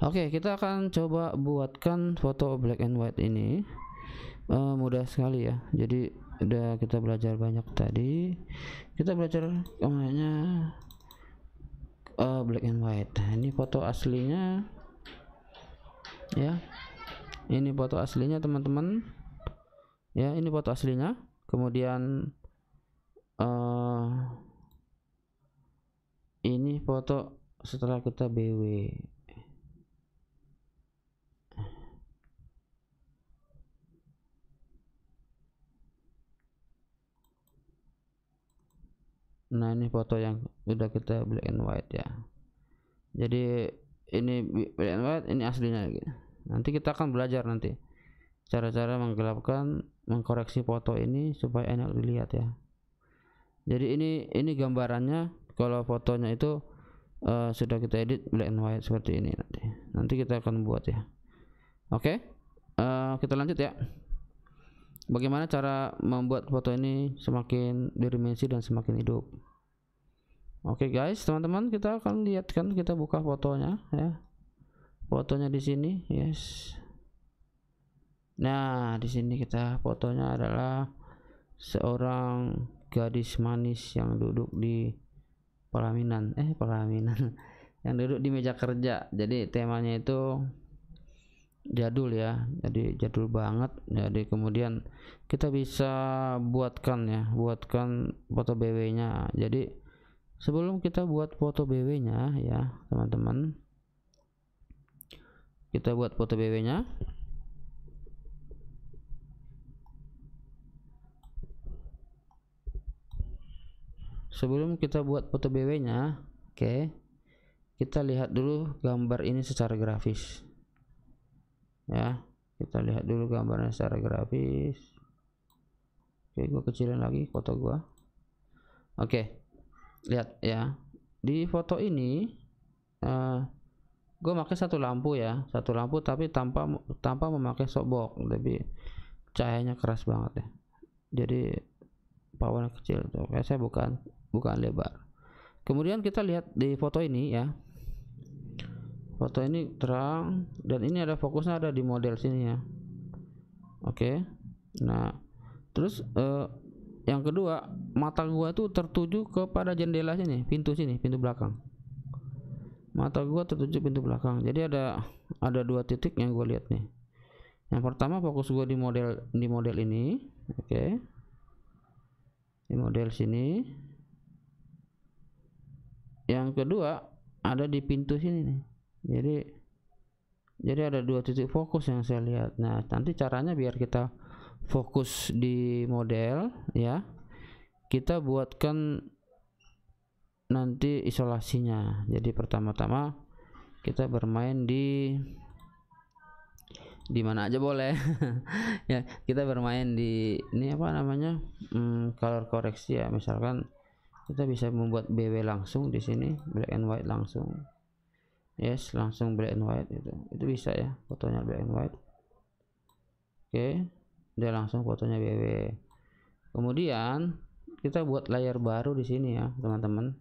Oke, kita akan coba buatkan foto black and white ini. Mudah sekali ya. Jadi udah kita belajar banyak tadi, kita belajar namanya black and white. Nah, ini foto aslinya ya, ini foto aslinya teman-teman ya, ini foto aslinya. Kemudian ini foto setelah kita BW Nah, ini foto yang udah kita black and white ya. Jadi ini black and white, ini aslinya gitu. Nanti kita akan belajar nanti cara-cara menggelapkan, mengkoreksi foto ini supaya enak dilihat ya. Jadi ini gambarannya kalau fotonya itu sudah kita edit black and white seperti ini nanti. Nanti kita akan buat ya. Oke, kita lanjut ya. Bagaimana cara membuat foto ini semakin dimensi dan semakin hidup. Oke guys, teman-teman, kita akan lihat kan, kita buka fotonya ya. Fotonya di sini, yes. Nah, di sini kita fotonya adalah seorang gadis manis yang duduk di pelaminan, yang duduk di meja kerja. Jadi temanya itu jadul ya, jadi jadul banget. Jadi kemudian kita bisa buatkan ya, buatkan foto BW nya. Jadi sebelum kita buat foto BW nya ya teman-teman, kita buat foto BW nya. Sebelum kita buat foto BW nya, oke, kita lihat dulu gambar ini secara grafis ya. Kita lihat dulu gambarnya secara grafis. Oke, gua kecilin lagi foto gua. Oke, lihat ya, di foto ini gua pakai satu lampu ya, satu lampu, tapi tanpa memakai softbox. Lebih cahayanya keras banget ya, jadi powernya kecil. Oke, saya bukan lebar. Kemudian kita lihat di foto ini ya, foto ini terang dan ini ada fokusnya ada di model sini ya. Oke, nah terus yang kedua, mata gua tuh tertuju kepada jendela sini, pintu belakang. Mata gua tertuju pintu belakang. Jadi ada dua titik yang gua lihat nih. Yang pertama fokus gua di model ini. Oke, di model sini. Yang kedua ada di pintu sini nih. Jadi ada dua titik fokus yang saya lihat. Nah, nanti caranya biar kita fokus di model ya, kita buatkan nanti isolasinya. Jadi pertama-tama kita bermain di mana aja boleh ya. Kita bermain di ini apa namanya, color koreksi ya. Misalkan kita bisa membuat BW langsung di sini, black and white langsung. Yes, langsung black and white itu bisa ya, fotonya black and white. Oke, dia langsung fotonya BW. Kemudian kita buat layer baru di sini ya, teman-teman.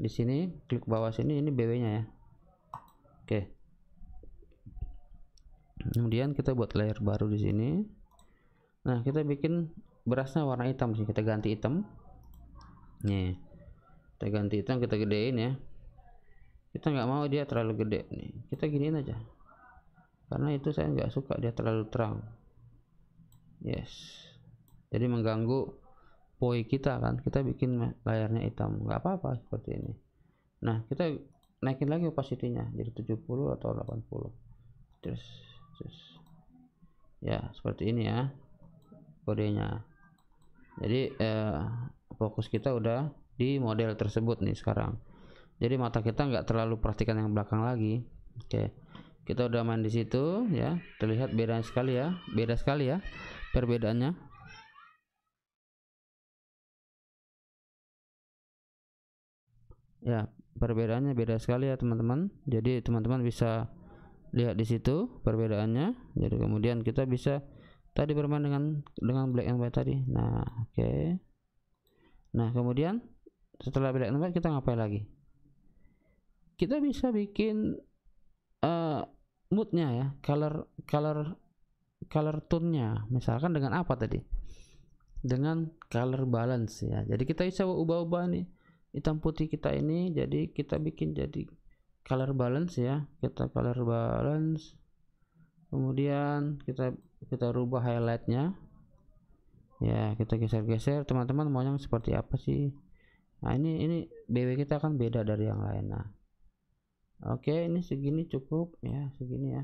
Di sini klik bawah sini, ini BW-nya ya. Oke. Kemudian kita buat layer baru di sini. Nah, kita bikin berasnya warna hitam sih, kita ganti hitam. Nih. Kita ganti hitam, kita gedein ya. Kita nggak mau dia terlalu gede nih, kita giniin aja karena itu saya nggak suka dia terlalu terang. Yes, jadi mengganggu poi kita kan. Kita bikin layarnya hitam, nggak apa-apa seperti ini. Nah, kita naikin lagi opacity-nya jadi 70 atau 80 terus ya, seperti ini ya kodenya. Jadi fokus kita udah di model tersebut nih sekarang. Jadi mata kita nggak terlalu perhatikan yang belakang lagi. Oke, kita udah main di situ ya. Terlihat beda sekali ya, perbedaannya. Ya, perbedaannya beda sekali ya teman-teman. Jadi teman-teman bisa lihat di situ perbedaannya. Jadi kemudian kita bisa tadi bermain dengan black and white tadi. Nah, oke. Nah, kemudian setelah black and white kita ngapain lagi? Kita bisa bikin moodnya ya, color tone-nya. Misalkan dengan apa tadi? Dengan color balance ya. Jadi kita bisa ubah-ubah nih hitam putih kita ini. Jadi kita bikin jadi color balance ya. Kita color balance. Kemudian kita rubah highlight-nya. Ya, kita geser-geser. Teman-teman mau yang seperti apa sih? Nah, ini BW kita akan beda dari yang lain. Nah, oke, ini segini cukup ya, segini ya.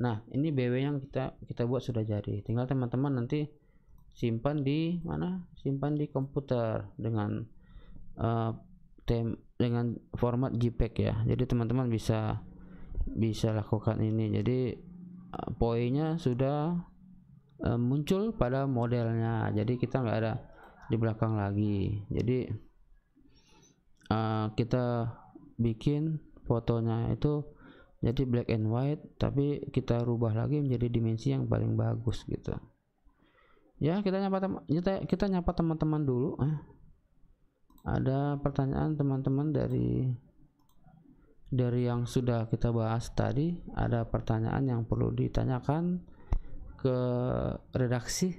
Nah, ini BW yang kita buat sudah jadi. Tinggal teman-teman nanti simpan di mana? Simpan di komputer dengan dengan format JPEG ya. Jadi teman-teman bisa lakukan ini. Jadi poinnya sudah muncul pada modelnya, jadi kita nggak ada di belakang lagi. Jadi kita bikin fotonya itu jadi black and white, tapi kita rubah lagi menjadi dimensi yang paling bagus gitu ya. Kita nyapa teman-teman dulu. Ada pertanyaan teman-teman dari yang sudah kita bahas tadi, ada pertanyaan yang perlu ditanyakan ke redaksi.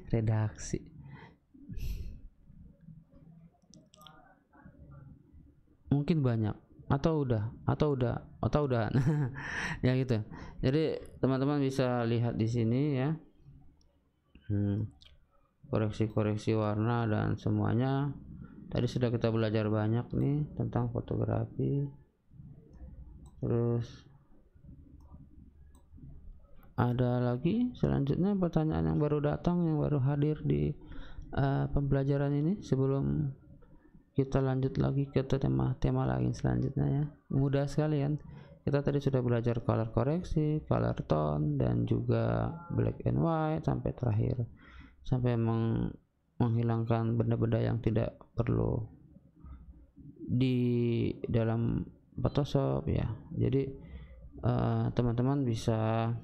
Mungkin banyak atau udah ya gitu. Jadi teman-teman bisa lihat di sini ya, koreksi-koreksi warna dan semuanya. Tadi sudah kita belajar banyak nih tentang fotografi. Terus ada lagi selanjutnya pertanyaan yang baru datang, yang baru hadir di pembelajaran ini, sebelum kita lanjut lagi ke tema lain selanjutnya ya. Mudah sekalian, kita tadi sudah belajar color koreksi, color tone, dan juga black and white sampai terakhir, sampai menghilangkan benda-benda yang tidak perlu di dalam Photoshop ya. Jadi teman-teman bisa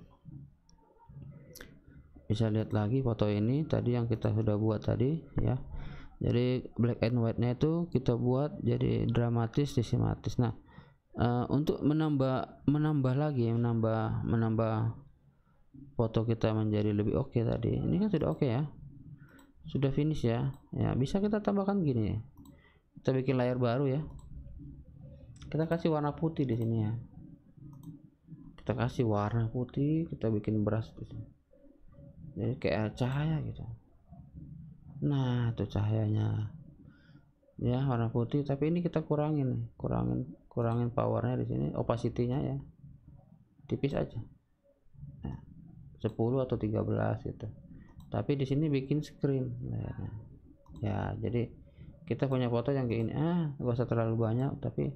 lihat lagi foto ini tadi yang kita sudah buat tadi ya. Jadi black and white nya itu kita buat jadi dramatis, sistematis. Nah untuk menambah foto kita menjadi lebih oke tadi, ini kan sudah oke ya, sudah finish ya. Ya bisa kita tambahkan gini ya. Kita bikin layar baru ya, kita kasih warna putih di sini ya, kita kasih warna putih, kita bikin brush di sini. Jadi kayak cahaya gitu. Nah tuh cahayanya ya warna putih, tapi ini kita kurangin powernya di sini, opacity-nya ya tipis aja nah, 10 atau 13 gitu. Tapi di sini bikin screen layarnya ya. Jadi kita punya foto yang kayak ini, gak usah terlalu banyak tapi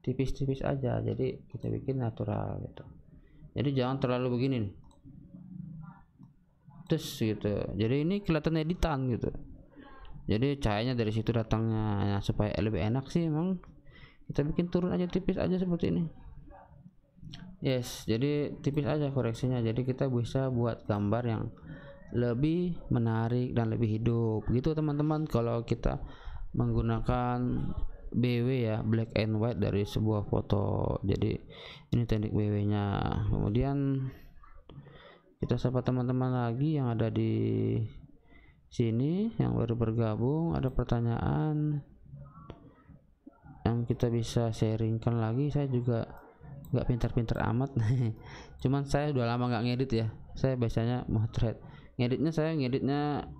tipis-tipis aja, jadi kita bikin natural gitu. Jadi jangan terlalu begini nih gitu, jadi ini kelihatan editan gitu. Jadi cahayanya dari situ datangnya. Nah, supaya lebih enak sih emang kita bikin turun aja tipis aja seperti ini. Yes, jadi tipis aja koreksinya, jadi kita bisa buat gambar yang lebih menarik dan lebih hidup gitu teman-teman, kalau kita menggunakan BW ya, black and white dari sebuah foto. Jadi ini teknik BW nya. Kemudian kita sapa teman-teman lagi yang ada di sini yang baru bergabung. Ada pertanyaan yang kita bisa sharingkan lagi. Saya juga nggak pintar-pintar amat cuman saya udah lama nggak ngedit ya. Saya biasanya motret, ngeditnya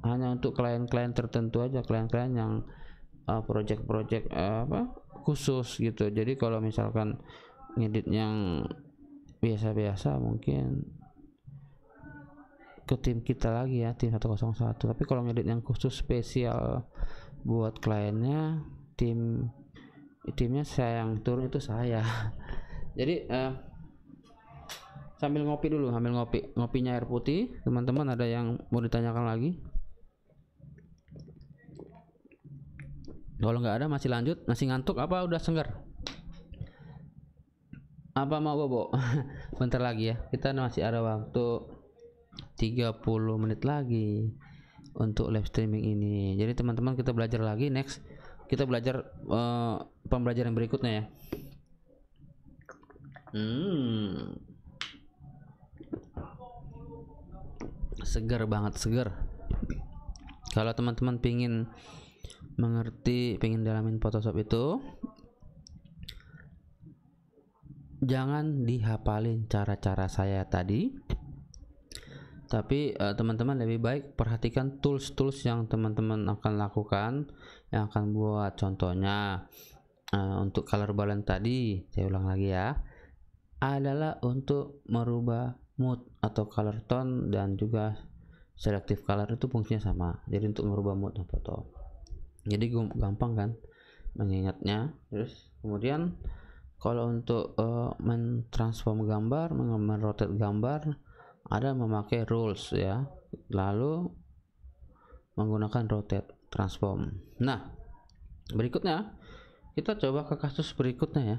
hanya untuk klien-klien tertentu aja, klien-klien yang project-project khusus gitu. Jadi kalau misalkan ngedit yang biasa-biasa mungkin ke tim kita lagi ya, tim 101. Tapi kalau ngedit yang khusus spesial buat kliennya, timnya saya yang turun itu saya. Jadi sambil ngopi dulu, ngopinya air putih. Teman-teman ada yang mau ditanyakan lagi? Kalau nggak ada masih lanjut, masih ngantuk apa udah segar? Apa mau bobo? Bentar lagi ya, kita masih ada waktu 30 menit lagi untuk live streaming ini. Jadi teman-teman kita belajar lagi, next kita belajar pembelajaran berikutnya ya. Segar banget, segar. Kalau teman-teman pingin mengerti, pingin dalamin Photoshop itu, jangan dihafalin cara-cara saya tadi, tapi teman-teman lebih baik perhatikan tools yang teman-teman akan lakukan, yang akan buat. Contohnya untuk color balance tadi, saya ulang lagi ya, adalah untuk merubah mood atau color tone, dan juga selective color itu fungsinya sama, jadi untuk merubah mood foto. Jadi gampang kan mengingatnya. Terus kemudian kalau untuk mentransform gambar, merotate gambar, ada memakai rules ya, lalu menggunakan rotate transform. Nah, berikutnya kita coba ke kasus berikutnya ya,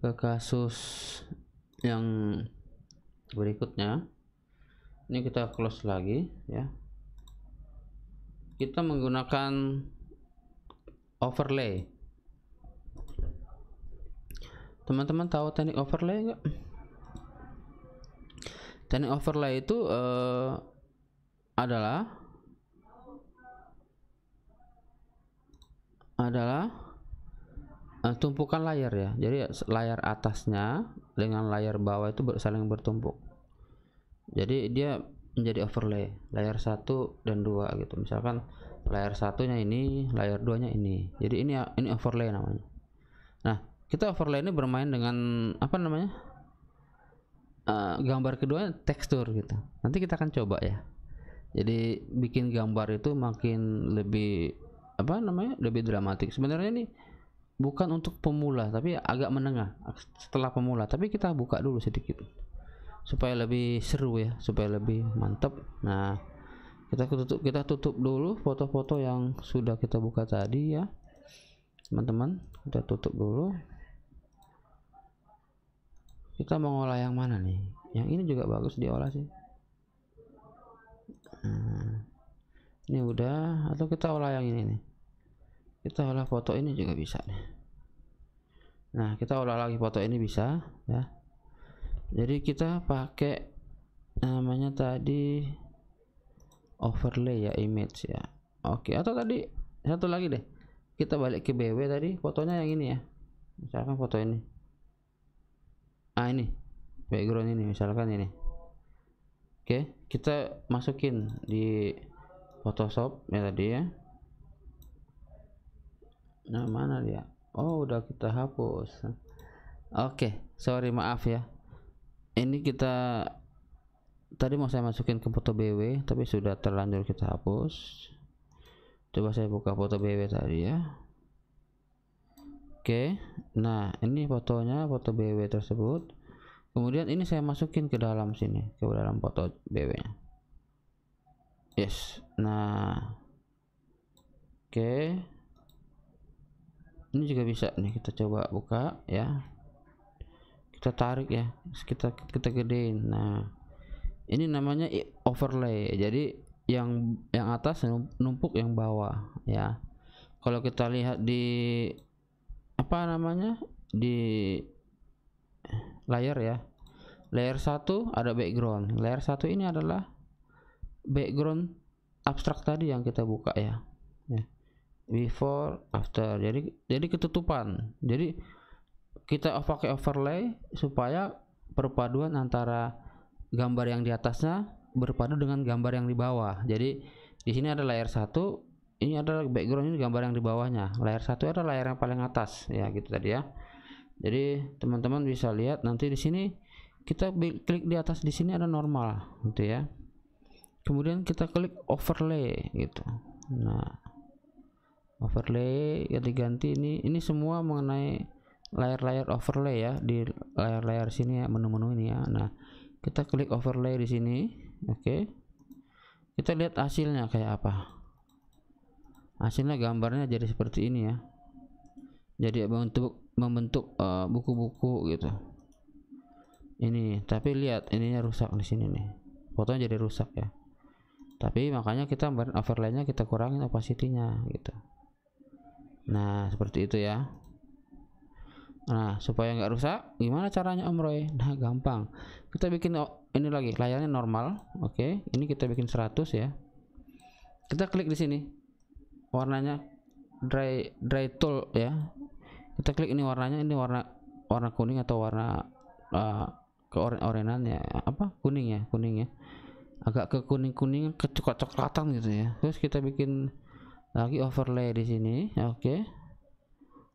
ke kasus yang berikutnya. Ini kita close lagi ya, kita menggunakan overlay. Teman-teman tahu teknik overlay enggak? Teknik overlay itu adalah tumpukan layer ya. Jadi layar atasnya dengan layar bawah itu saling bertumpuk, jadi dia menjadi overlay layer 1 dan 2 gitu. Misalkan layer satunya ini, layer 2 nya ini, jadi ini overlay namanya. Nah, kita overlay ini bermain dengan apa namanya, gambar keduanya tekstur gitu. Nanti kita akan coba ya, jadi bikin gambar itu makin lebih apa namanya, lebih dramatik. Sebenarnya ini bukan untuk pemula, tapi agak menengah setelah pemula, tapi kita buka dulu sedikit supaya lebih seru ya, supaya lebih mantap. Nah, kita tutup dulu foto-foto yang sudah kita buka tadi ya teman-teman, kita tutup dulu. Kita mengolah yang mana nih? Yang ini juga bagus diolah sih. Nah, ini udah, atau kita olah yang ini nih, kita olah foto ini juga bisa nih. Nah, kita olah lagi foto ini bisa ya. Jadi kita pakai namanya tadi overlay ya, image ya. Oke, atau tadi satu lagi deh, kita balik ke BW tadi, fotonya yang ini ya, misalkan foto ini, ini background ini misalkan ini. Oke, kita masukin di Photoshop ya tadi ya. Nah, mana dia? Oh, udah kita hapus. Oke, sorry, maaf ya. Ini kita tadi mau saya masukin ke foto BW, tapi sudah terlanjur kita hapus. Coba saya buka foto BW tadi ya. Oke, nah ini fotonya, foto BW tersebut. Kemudian ini saya masukin ke dalam sini, ke dalam foto BW-nya. Yes, nah, oke, ini juga bisa nih, kita coba buka ya, kita tarik ya, kita gedein. Nah, ini namanya overlay. Jadi yang atas numpuk yang bawah ya. Kalau kita lihat di apa namanya, di layer ya, layer 1 ada background, layer 1 ini adalah background abstrak tadi yang kita buka ya, before after. Jadi ketutupan, jadi kita pakai overlay supaya perpaduan antara gambar yang di atasnya berpadu dengan gambar yang di bawah. Jadi di sini ada layer 1, ini adalah background, ini gambar yang di bawahnya, layer 1 ada layar yang paling atas ya, gitu tadi ya. Jadi teman-teman bisa lihat nanti di sini kita klik di atas, di sini ada normal gitu ya. Kemudian kita klik overlay gitu. Nah, overlay ganti-ganti ini semua mengenai layar-layar overlay ya, di layar-layar sini ya, menu-menu ini ya. Nah, kita klik overlay di sini. Oke, kita lihat hasilnya kayak apa. Hasilnya gambarnya jadi seperti ini ya, jadi membentuk buku-buku gitu ini. Tapi lihat ininya rusak di sini nih, fotonya jadi rusak ya. Tapi makanya kita overlaynya kita kurangin opacity-nya gitu. Nah, seperti itu ya. Nah, supaya nggak rusak gimana caranya Om Roy? Nah, gampang, kita bikin ini lagi, layarnya normal. Oke, ini kita bikin 100 ya, kita klik di sini, warnanya dry tool ya, kita klik ini warnanya, ini warna kuning atau warna keorenan ya, apa kuning ya, kuning ya, agak ke kuning-kuning, ke coklat-coklatan gitu ya. Terus kita bikin lagi overlay di sini. Oke,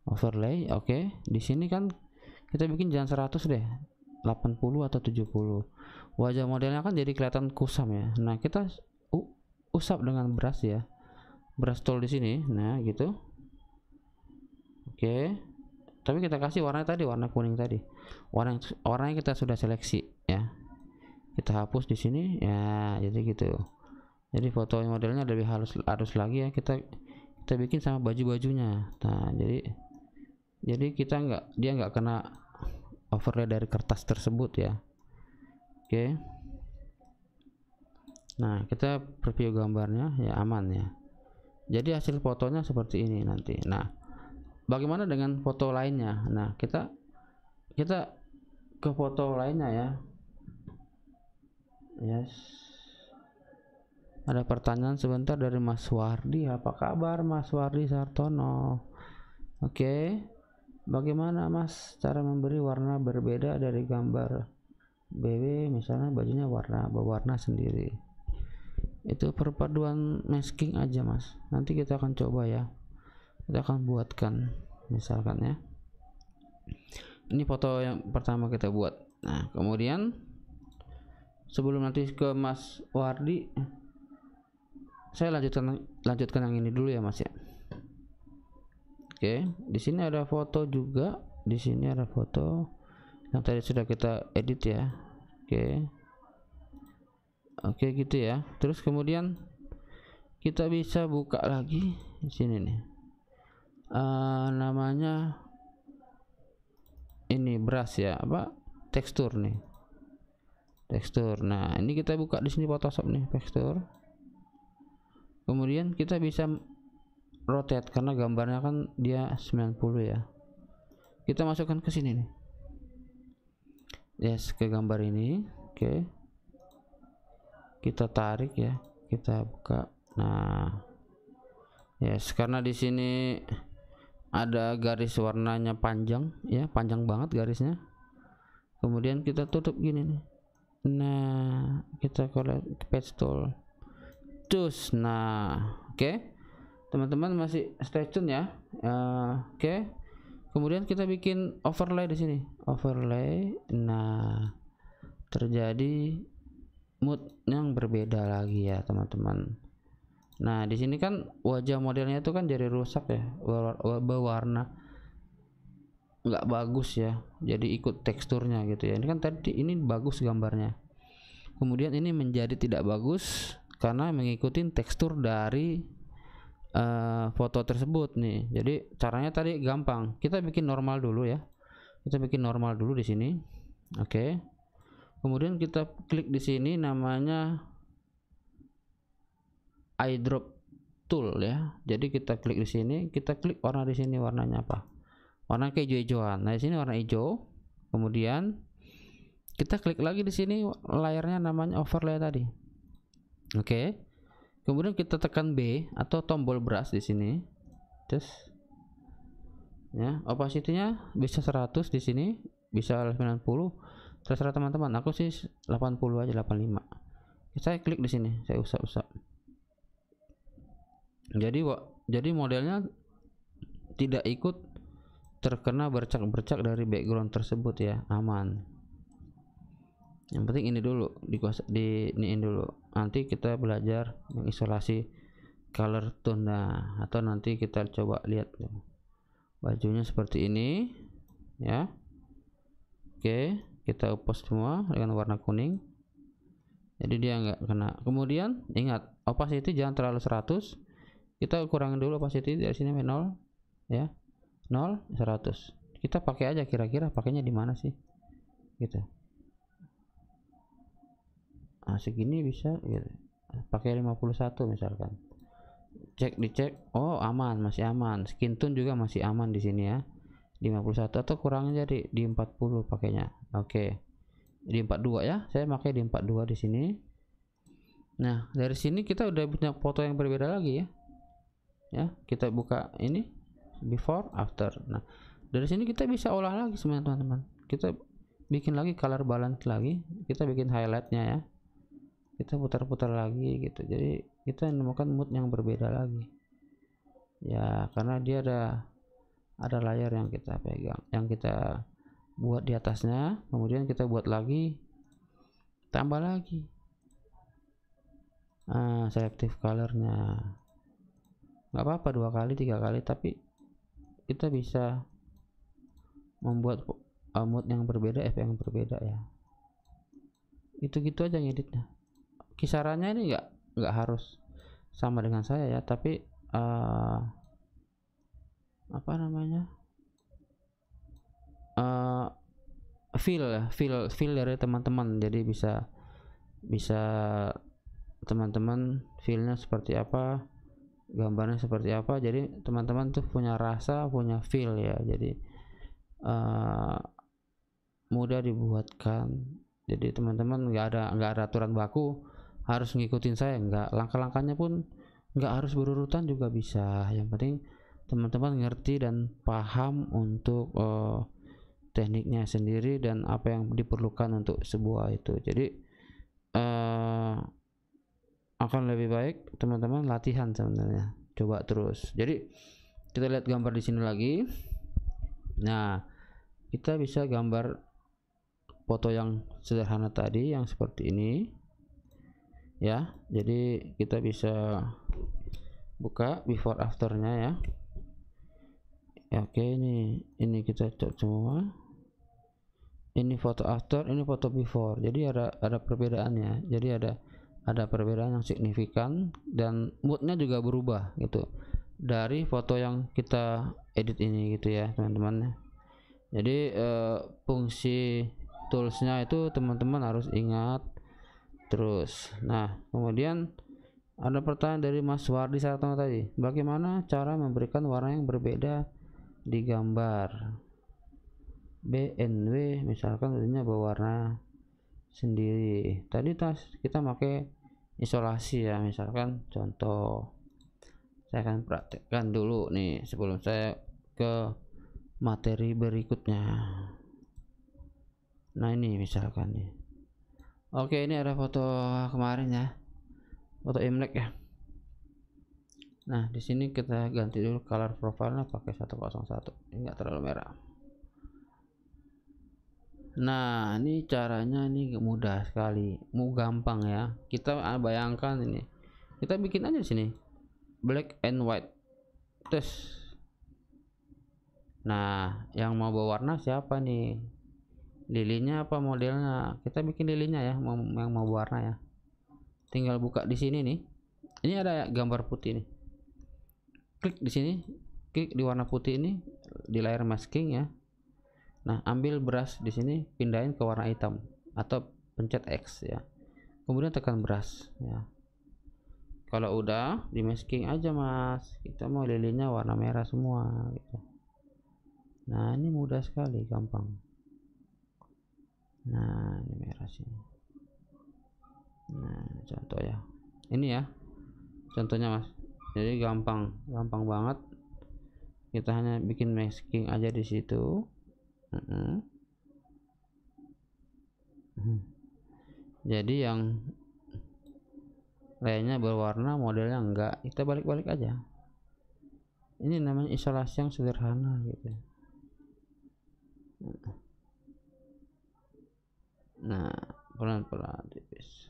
overlay. Oke, di sini kan kita bikin jangan 100 deh, 80 atau 70. Wajah modelnya kan jadi kelihatan kusam ya. Nah, kita usap dengan brush ya, brush tool di sini. Nah, gitu. Oke, tapi kita kasih warna tadi, warna kuning tadi, warna yang kita sudah seleksi ya, kita hapus di sini ya. Jadi gitu, jadi foto modelnya lebih halus lagi ya, kita bikin sama baju-bajunya. Nah jadi dia nggak kena overlay dari kertas tersebut ya. Oke, nah kita preview gambarnya ya, aman ya. Jadi hasil fotonya seperti ini nanti. Nah, bagaimana dengan foto lainnya? Nah, kita ke foto lainnya ya. Yes. Ada pertanyaan sebentar dari Mas Wardi. Apa kabar Mas Wardi Sartono? Oke. Bagaimana Mas cara memberi warna berbeda dari gambar BW, misalnya bajunya berwarna sendiri? Itu perpaduan masking aja Mas, nanti kita akan coba ya, kita akan buatkan misalkan ya, ini foto yang pertama kita buat. Nah kemudian sebelum nanti ke Mas Wardi, saya lanjutkan yang ini dulu ya Mas ya. Oke, di sini ada foto juga, di sini ada foto yang tadi sudah kita edit ya. Oke, gitu ya. Terus kemudian kita bisa buka lagi di sini nih, namanya ini brush ya, apa tekstur nih, tekstur. Nah ini kita buka di sini Photoshop nih, tekstur. Kemudian kita bisa rotate karena gambarnya kan dia 90 ya. Kita masukkan ke sini nih, yes, ke gambar ini. Oke. Kita tarik ya, kita buka. Nah, yes, karena di sini ada garis warnanya panjang ya, panjang banget garisnya. Kemudian kita tutup gini nih. Nah, kita ke patch tool. Cus. Nah, oke. Teman-teman masih stay tune ya. Oke. Kemudian kita bikin overlay di sini. Overlay. Nah, terjadi mood yang berbeda lagi ya teman-teman. Nah di sini kan wajah modelnya itu kan jadi rusak ya, berwarna nggak bagus ya, jadi ikut teksturnya gitu ya. Ini kan tadi ini bagus gambarnya, kemudian ini menjadi tidak bagus karena mengikuti tekstur dari foto tersebut nih. Jadi caranya tadi gampang, kita bikin normal dulu ya, kita bikin normal dulu di sini. Oke. Kemudian kita klik di sini, namanya eyedrop tool ya. Jadi kita klik di sini, kita klik warna di sini, warnanya apa? Warna keijo-ijoan. Nah, di sini warna hijau. Kemudian kita klik lagi di sini layarnya, namanya overlay tadi. Oke. Kemudian kita tekan B atau tombol brush di sini. Terus ya, opacity-nya bisa 100 di sini, bisa 90. Terserah teman-teman, aku sih 80 aja, 85. Saya klik di sini, saya usap-usap. Jadi modelnya tidak ikut terkena bercak-bercak dari background tersebut ya, aman. Yang penting ini dulu diiniin dulu. Nanti kita belajar mengisolasi color tone. Nah, atau nanti kita coba lihat bajunya seperti ini ya. Oke. Kita hapus semua dengan warna kuning, jadi dia nggak kena. Kemudian ingat opacity jangan terlalu 100, kita kurangin dulu opacity dari sini 0 ya, 0 100. Kita pakai aja, kira-kira pakainya di mana sih gitu. Nah, segini bisa gitu. Pakai 51 misalkan, dicek oh aman, masih aman. Skin tone juga masih aman di sini ya, 51 atau kurangnya jadi di 40 pakainya. Oke. Di 42 ya. Saya pakai di 42 di sini. Nah, dari sini kita udah punya foto yang berbeda lagi ya. Ya, kita buka ini before after. Nah, dari sini kita bisa olah lagi sebenarnya teman-teman. Kita bikin lagi color balance lagi, kita bikin highlightnya ya. Kita putar-putar lagi gitu. Jadi, kita menemukan mood yang berbeda lagi. Ya, karena dia ada layar yang kita pegang, yang kita buat di atasnya, kemudian kita buat lagi, tambah lagi. Nah, selektif colornya nggak apa-apa 2 kali 3 kali, tapi kita bisa membuat mode yang berbeda, efek yang berbeda ya. Itu gitu aja ngeditnya. Kisarannya ini nggak harus sama dengan saya ya, tapi apa namanya, feel dari teman-teman, jadi bisa teman-teman feelnya seperti apa, gambarnya seperti apa, jadi teman-teman tuh punya rasa, punya feel ya, jadi mudah dibuatkan. Jadi teman-teman nggak ada aturan baku harus ngikutin saya, nggak, langkah-langkahnya pun nggak harus berurutan juga bisa, yang penting teman-teman ngerti dan paham untuk tekniknya sendiri dan apa yang diperlukan untuk sebuah itu. Jadi akan lebih baik teman-teman latihan sebenarnya, coba terus. Jadi kita lihat gambar di sini lagi. Nah, kita bisa gambar foto yang sederhana tadi yang seperti ini ya. Jadi kita bisa buka before afternya ya. Ya oke, ini kita cek semua. Ini foto after, ini foto before. Jadi ada perbedaannya. Jadi ada perbedaan yang signifikan dan moodnya juga berubah gitu dari foto yang kita edit ini gitu ya teman-teman. Jadi fungsi toolsnya itu teman-teman harus ingat terus. Nah, kemudian ada pertanyaan dari Mas Wardi Sartono tadi, bagaimana cara memberikan warna yang berbeda di gambar BNW misalkan, tentunya berwarna sendiri. Tadi kita pakai isolasi ya, misalkan contoh saya akan praktekkan dulu nih sebelum saya ke materi berikutnya. Nah ini misalkan nih, oke ini ada foto kemarin ya, foto Imlek ya. Nah di sini kita ganti dulu color profilenya pakai 101, enggak terlalu merah. Nah ini caranya, ini mudah sekali, mau gampang ya. Kita bayangkan ini, kita bikin aja di sini black and white tes. Nah yang mau berwarna siapa nih, lilinya apa modelnya? Kita bikin lilinya ya, yang mau berwarna ya. Tinggal buka di sini nih, ini ada gambar putih nih, klik di sini, klik di warna putih ini di layer masking ya. Nah ambil brush di sini, pindahin ke warna hitam atau pencet X ya, kemudian tekan brush ya. Kalau udah di masking aja mas, kita mau lilinya warna merah semua gitu. Nah ini mudah sekali, gampang. Nah ini merah sini. Nah contoh ya, ini ya contohnya mas. Jadi gampang banget, kita hanya bikin masking aja di situ. Jadi yang lainnya berwarna, modelnya enggak, kita balik-balik aja. Ini namanya isolasi yang sederhana gitu. Nah pelan-pelan tipis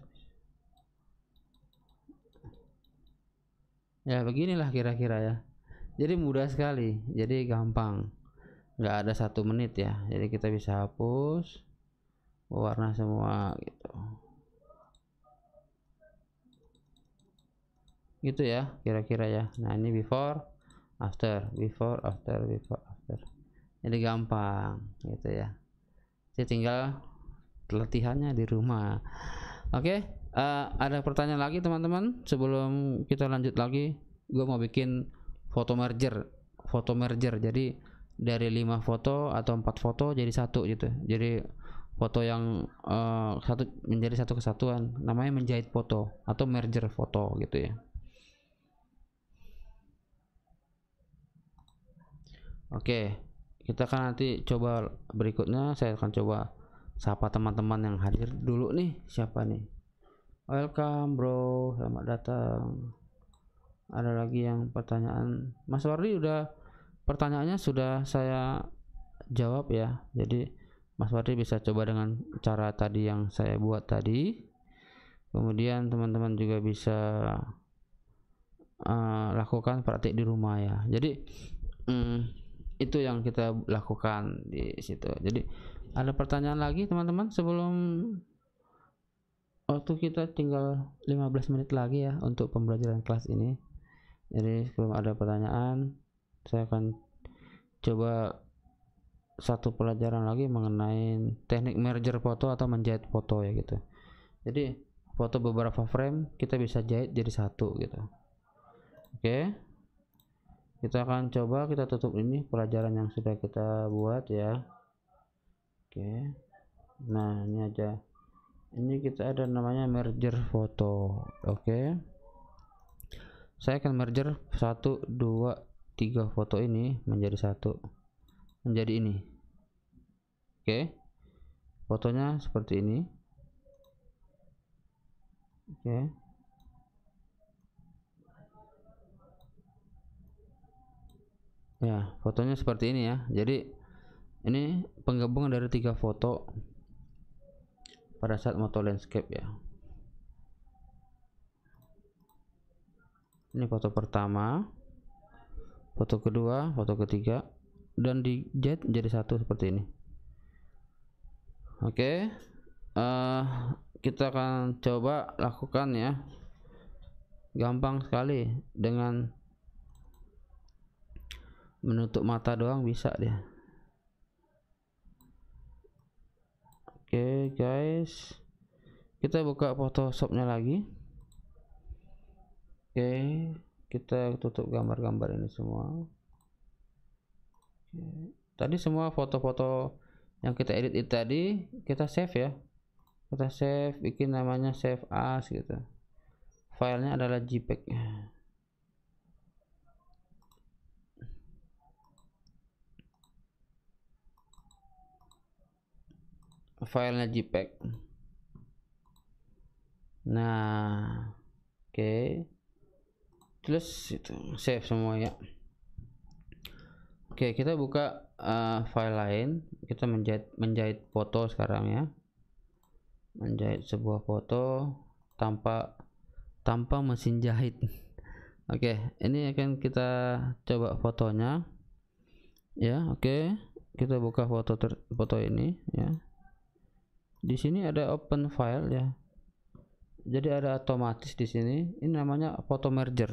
ya, beginilah kira-kira ya. Jadi mudah sekali, jadi gampang, enggak ada 1 menit ya. Jadi kita bisa hapus warna semua gitu gitu ya kira-kira ya. Nah ini before after, before after, before after, jadi gampang gitu ya. Jadi tinggal latihannya di rumah. Oke, ada pertanyaan lagi teman-teman sebelum kita lanjut lagi. Gue mau bikin foto merger, jadi dari 5 foto atau 4 foto jadi satu gitu. Jadi foto yang satu menjadi satu kesatuan, namanya menjahit foto atau merger foto gitu ya. Oke, kita akan nanti coba berikutnya. Saya akan coba sapa teman-teman yang hadir dulu nih. Siapa nih? Welcome bro, selamat datang. Ada lagi yang pertanyaan Mas Wardi, udah pertanyaannya sudah saya jawab ya. Jadi Mas Wardi bisa coba dengan cara tadi yang saya buat tadi. Kemudian teman-teman juga bisa lakukan praktik di rumah ya. Jadi itu yang kita lakukan di situ. Jadi ada pertanyaan lagi teman-teman sebelum waktu kita tinggal 15 menit lagi ya untuk pembelajaran kelas ini. Jadi sebelum ada pertanyaan, saya akan coba satu pelajaran lagi mengenai teknik merger foto atau menjahit foto ya gitu. Jadi foto beberapa frame kita bisa jahit jadi satu gitu. Oke, kita akan coba, kita tutup ini pelajaran yang sudah kita buat ya. Oke, nah ini aja, ini kita ada namanya merger foto. Oke, saya akan merger 1, 2, 3 foto ini menjadi satu, menjadi ini. Oke, fotonya seperti ini. Oke, ya fotonya seperti ini ya. Jadi ini penggabungan dari 3 foto pada saat moto landscape ya. Ini foto pertama, foto kedua, foto ketiga, dan dijahit jadi satu seperti ini. Oke, kita akan coba lakukan ya. Gampang sekali, dengan menutup mata doang bisa dia. Oke guys, kita buka Photoshopnya lagi. Oke, kita tutup gambar-gambar ini semua. Tadi semua foto-foto yang kita edit itu tadi kita save ya, kita save, bikin namanya save as gitu. Filenya adalah JPEG. Filenya JPEG. Nah, oke, terus itu save semua ya. Oke, kita buka file lain, kita menjahit foto sekarang ya, menjahit sebuah foto tanpa mesin jahit. Oke, ini akan kita coba fotonya ya. Oke, kita buka foto ini ya. Di sini ada open file ya, jadi ada otomatis di sini. Ini namanya foto merger.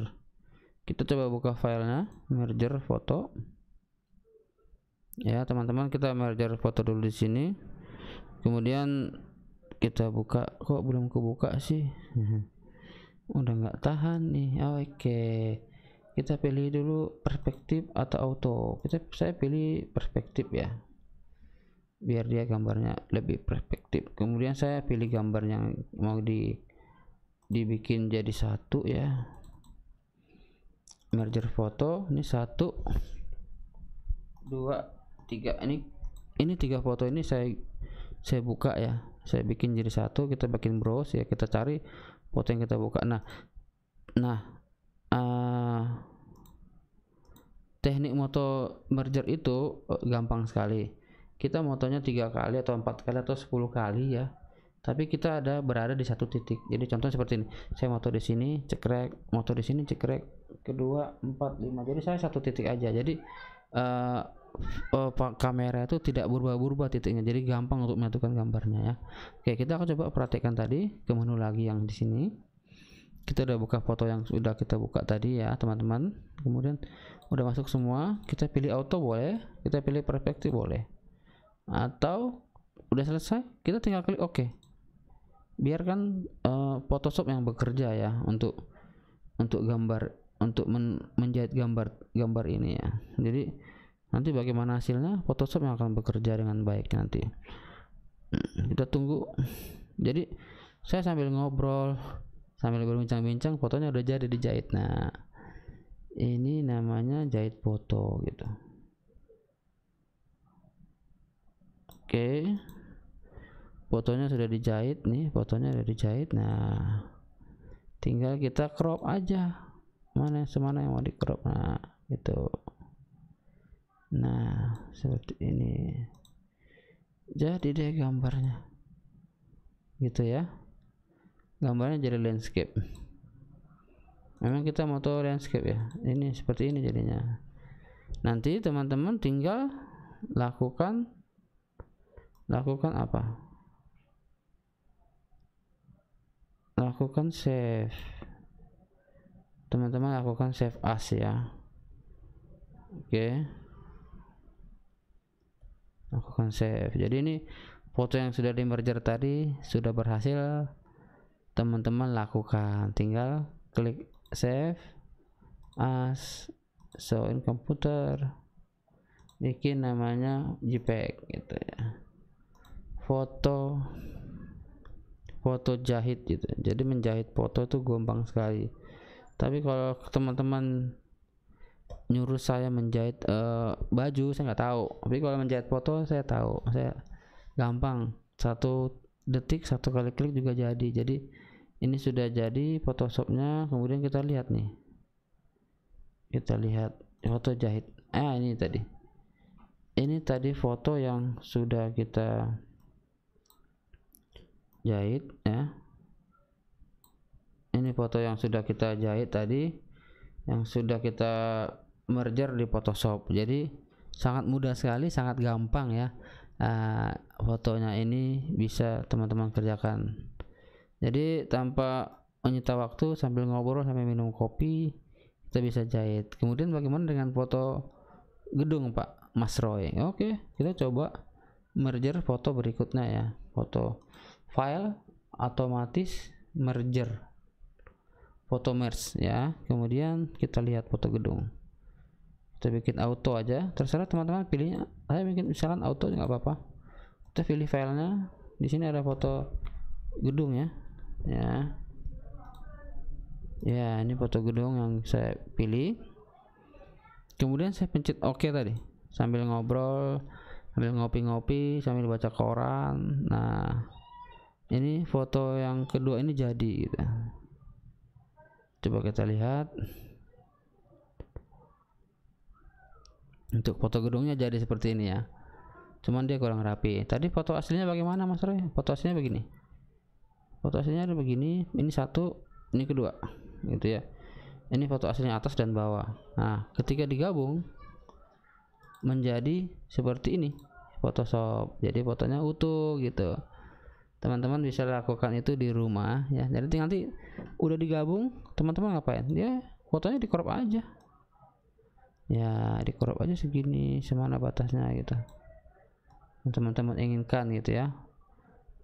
Kita coba buka filenya, merger foto. Ya teman-teman, kita merger foto dulu di sini, kemudian kita buka. Kok belum kebuka sih? Udah nggak tahan nih. Oke, kita pilih dulu perspektif atau auto. Saya pilih perspektif ya, biar dia gambarnya lebih perspektif. Kemudian saya pilih gambar yang mau dibikin jadi satu ya. Merger foto ini 1, 2, 3. Ini 3 foto ini saya buka ya, saya bikin jadi satu. Kita bikin browse ya, kita cari foto yang kita buka. Nah, teknik moto merger itu gampang sekali. Kita motonya 3 kali atau 4 kali atau 10 kali ya, tapi kita berada di satu titik. Jadi contohnya seperti ini, saya moto di sini cekrek, moto di sini cekrek, kedua 4, 5. Jadi saya satu titik aja. Jadi kamera itu tidak berubah-ubah titiknya, jadi gampang untuk menyatukan gambarnya ya. Oke, kita akan coba perhatikan tadi ke menu lagi yang di sini. Kita udah buka foto yang sudah kita buka tadi ya teman-teman, kemudian udah masuk semua. Kita pilih auto boleh, kita pilih perspektif boleh, atau udah selesai kita tinggal klik OK. Biarkan Photoshop yang bekerja ya untuk menjahit gambar ini ya. Jadi nanti bagaimana hasilnya, Photoshop yang akan bekerja dengan baik nanti. Kita tunggu. Jadi saya sambil ngobrol, sambil berbincang-bincang, fotonya udah jadi dijahit. Nah, ini namanya jahit foto gitu. Oke, fotonya sudah dijahit nih, fotonya sudah dijahit. Nah, tinggal kita crop aja, mana yang mau di crop. Nah gitu, nah seperti ini jadi deh gambarnya gitu ya. Gambarnya jadi landscape. Memang kita moto landscape ya, ini seperti ini jadinya. Nanti teman-teman tinggal lakukan save. Teman-teman lakukan save as ya. Oke. Lakukan save. Jadi ini foto yang sudah di merger tadi sudah berhasil teman-teman lakukan. Tinggal klik save as so in computer, bikin namanya JPEG gitu ya, foto jahit gitu. Jadi menjahit foto itu gampang sekali, tapi kalau teman-teman nyuruh saya menjahit baju saya nggak tahu, tapi kalau menjahit foto saya tahu. Saya gampang, 1 detik 1 kali klik juga jadi. Jadi ini sudah jadi Photoshopnya. Kemudian kita lihat nih, kita lihat foto jahit. Ini tadi foto yang sudah kita jahit ya. Ini foto yang sudah kita jahit tadi, yang sudah kita merger di Photoshop. Jadi sangat mudah sekali, sangat gampang ya. Fotonya ini bisa teman-teman kerjakan. Jadi tanpa menyita waktu, sambil ngobrol sambil minum kopi kita bisa jahit. Kemudian bagaimana dengan foto gedung Pak Mas Roy? Oke, kita coba merger foto berikutnya ya. Foto file otomatis merger, foto merge ya. Kemudian kita lihat foto gedung, kita bikin auto aja, terserah teman-teman pilihnya. Saya bikin misalkan auto nggak apa-apa. Kita pilih filenya, di sini ada foto gedung ya. Ya ini foto gedung yang saya pilih. Kemudian saya pencet OK tadi, sambil ngobrol, sambil ngopi-ngopi, sambil baca koran. Nah ini foto yang kedua ini jadi gitu. Coba kita lihat. Untuk foto gedungnya jadi seperti ini ya, cuman dia kurang rapi. Tadi foto aslinya bagaimana Mas Roy? Foto aslinya begini, foto aslinya ada begini. Ini satu, ini kedua gitu ya. Ini foto aslinya atas dan bawah. Nah ketika digabung menjadi seperti ini Photoshop, jadi fotonya utuh gitu. Teman-teman bisa lakukan itu di rumah ya. Jadi nanti udah digabung teman-teman ngapain ya, fotonya di crop aja ya, di crop aja segini semana batasnya gitu yang teman-teman inginkan gitu ya.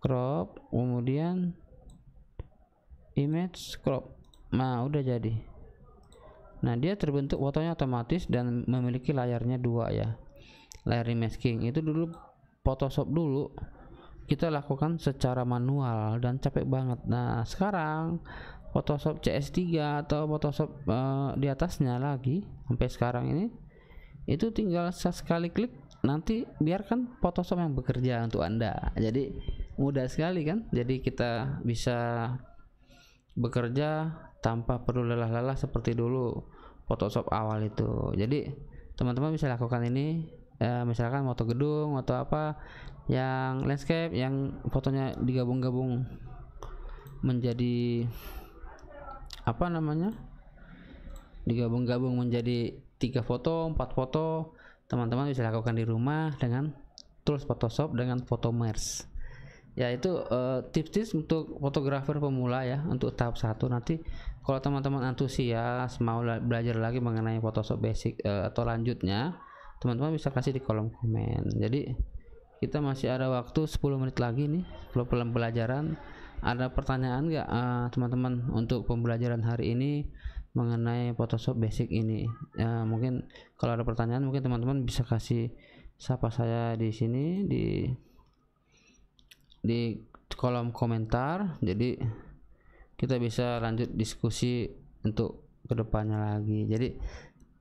Crop, kemudian image crop. Nah udah jadi. Nah dia terbentuk fotonya otomatis dan memiliki layarnya 2 ya, layar masking. Itu dulu Photoshop dulu kita lakukan secara manual dan capek banget. Nah sekarang Photoshop CS3 atau Photoshop di atasnya lagi sampai sekarang ini, itu tinggal sekali klik, nanti biarkan Photoshop yang bekerja untuk Anda. Jadi mudah sekali kan, jadi kita bisa bekerja tanpa perlu lelah-lelah seperti dulu Photoshop awal itu. Jadi teman-teman bisa lakukan ini misalkan foto gedung atau apa yang landscape yang fotonya digabung-gabung menjadi apa namanya, digabung-gabung menjadi 3 foto 4 foto. Teman-teman bisa lakukan di rumah dengan tools Photoshop dengan foto merge ya. Itu tips-tips untuk fotografer pemula ya, untuk tahap 1. Nanti kalau teman-teman antusias mau belajar lagi mengenai Photoshop basic atau lanjutnya, teman-teman bisa kasih di kolom komen. Jadi kita masih ada waktu 10 menit lagi nih sebelum pembelajaran. Ada pertanyaan nggak teman-teman untuk pembelajaran hari ini mengenai Photoshop basic ini? Mungkin kalau ada pertanyaan mungkin teman-teman bisa kasih sapa saya di sini di kolom komentar. Jadi kita bisa lanjut diskusi untuk kedepannya lagi. Jadi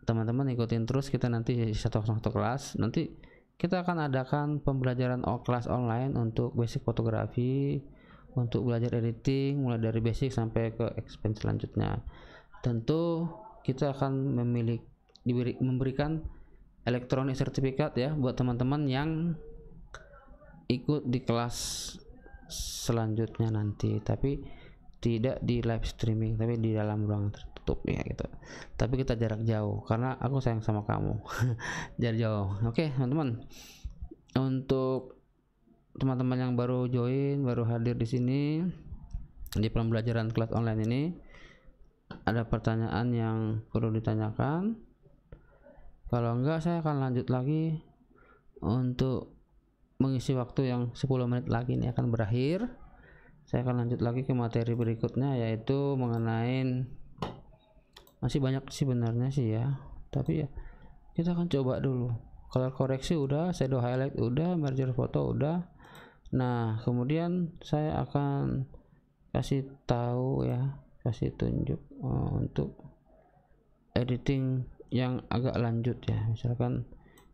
teman-teman ikutin terus kita nanti satu kelas. Nanti kita akan adakan pembelajaran kelas online untuk basic fotografi, untuk belajar editing mulai dari basic sampai ke expert selanjutnya. Tentu kita akan memberikan elektronik sertifikat ya buat teman-teman yang ikut di kelas selanjutnya nanti, tapi tidak di live streaming, tapi di dalam ruang tertutup. tutupnya gitu. Tapi kita jarak jauh karena aku sayang sama kamu. Jarak jauh. Oke, teman-teman. Untuk teman-teman yang baru join, baru hadir di sini di pembelajaran kelas online ini, ada pertanyaan yang perlu ditanyakan. Kalau enggak, saya akan lanjut lagi untuk mengisi waktu yang 10 menit lagi ini akan berakhir. Saya akan lanjut lagi ke materi berikutnya, yaitu mengenai, masih banyak sih benarnya sih ya, tapi ya kita akan coba dulu. Color koreksi udah, shadow highlight udah, merger foto udah. Nah, kemudian saya akan kasih tahu ya, kasih tunjuk untuk editing yang agak lanjut ya. Misalkan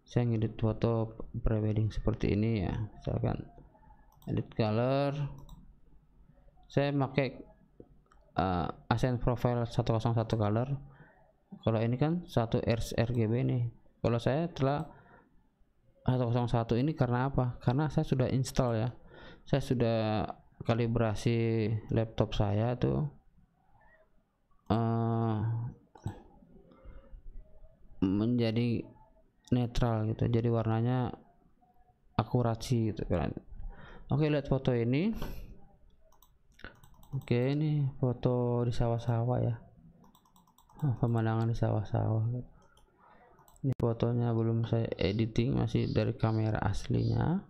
saya ngedit foto prewedding seperti ini ya, misalkan edit color, saya pakai assign profile 101 color. Kalau ini kan 1 RGB nih, kalau saya telah 101 ini karena apa? Karena saya sudah install ya, saya sudah kalibrasi laptop saya tuh menjadi netral gitu, jadi warnanya akurasi gitu kan. Oke, lihat foto ini. Oke, ini foto di sawah-sawah ya. Pemandangan di sawah-sawah gitu. Ini fotonya belum saya editing, masih dari kamera aslinya.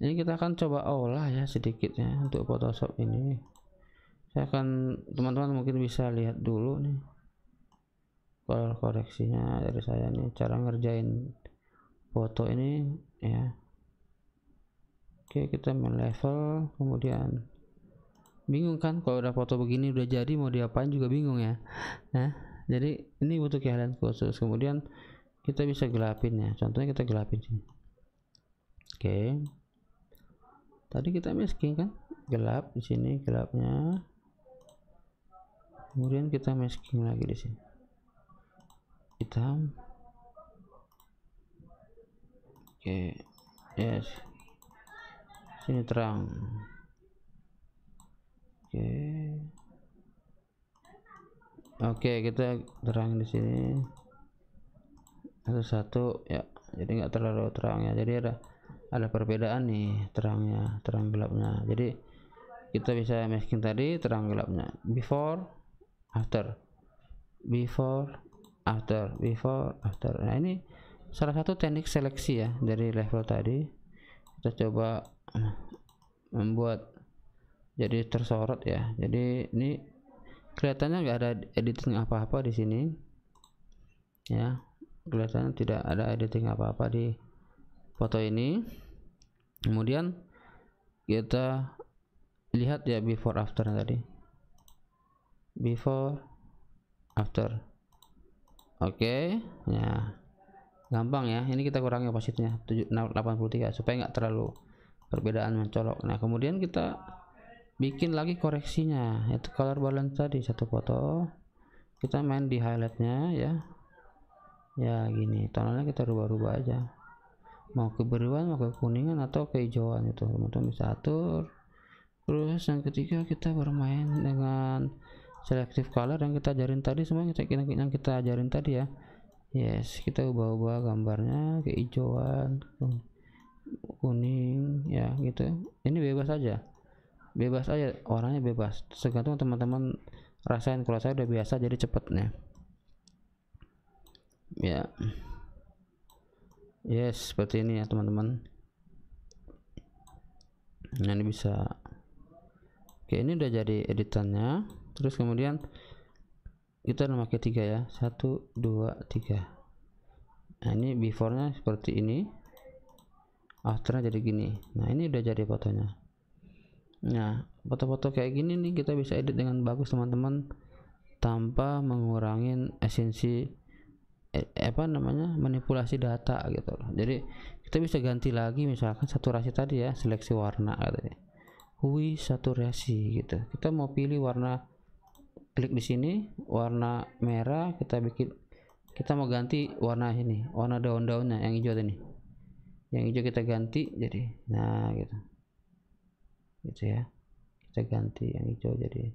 Ini kita akan coba olah ya sedikitnya untuk Photoshop ini. Saya akan, teman-teman mungkin bisa lihat dulu nih color koreksinya dari saya nih, cara ngerjain foto ini ya. Oke, kita main level, kemudian bingung kan kalau udah foto begini udah jadi mau diapain juga bingung ya. Nah, jadi ini butuh keahlian khusus. Kemudian kita bisa gelapin ya, contohnya kita gelapin sini. Oke, tadi kita masking kan, gelap di sini gelapnya, kemudian kita masking lagi di sini hitam. Oke, yes, sini terang. Oke, kita terang di sini satu-satu ya, jadi nggak terlalu terang ya, jadi ada perbedaan nih terangnya, terang gelapnya. Jadi kita bisa masking tadi terang gelapnya, before after, before after, before after. Nah, ini salah satu teknik seleksi ya dari level tadi. Kita coba membuat jadi tersorot ya, jadi ini kelihatannya nggak ada editing apa-apa di sini ya, kelihatannya tidak ada editing apa-apa di foto ini. Kemudian kita lihat ya before after tadi, before after. Oke, ya gampang ya, ini kita kurangi opacity-nya 83 supaya nggak terlalu perbedaan mencolok. Nah, kemudian kita bikin lagi koreksinya, itu color balance tadi satu foto, kita main di highlightnya ya, ya gini tonalnya kita rubah-rubah aja, mau kebiruan, mau ke kuningan atau kehijauan itu teman-teman bisa atur. Terus yang ketiga kita bermain dengan selective color yang kita ajarin tadi, semua yang kita ajarin tadi ya. Yes, kita ubah-ubah gambarnya kehijauan, kuning ya gitu. Ini bebas aja, bebas aja, warnanya bebas, tergantung teman-teman rasain. Kalau saya udah biasa jadi cepetnya ya. Yes, seperti ini ya teman-teman. Nah, ini bisa. Oke, ini udah jadi editannya. Terus kemudian kita memakai 3 ya, 1 2 3. Nah, ini before nya seperti ini, after nya jadi gini. Nah, ini udah jadi fotonya. Nah, foto-foto kayak gini nih kita bisa edit dengan bagus teman-teman, tanpa mengurangi esensi apa namanya manipulasi data gitu loh. Jadi kita bisa ganti lagi, misalkan saturasi tadi ya, seleksi warna katanya UI saturasi gitu. Kita mau pilih warna, klik di sini warna merah, kita bikin, kita mau ganti warna ini, warna daun-daunnya yang hijau tadi, yang hijau kita ganti jadi, nah gitu ya, kita ganti yang hijau jadi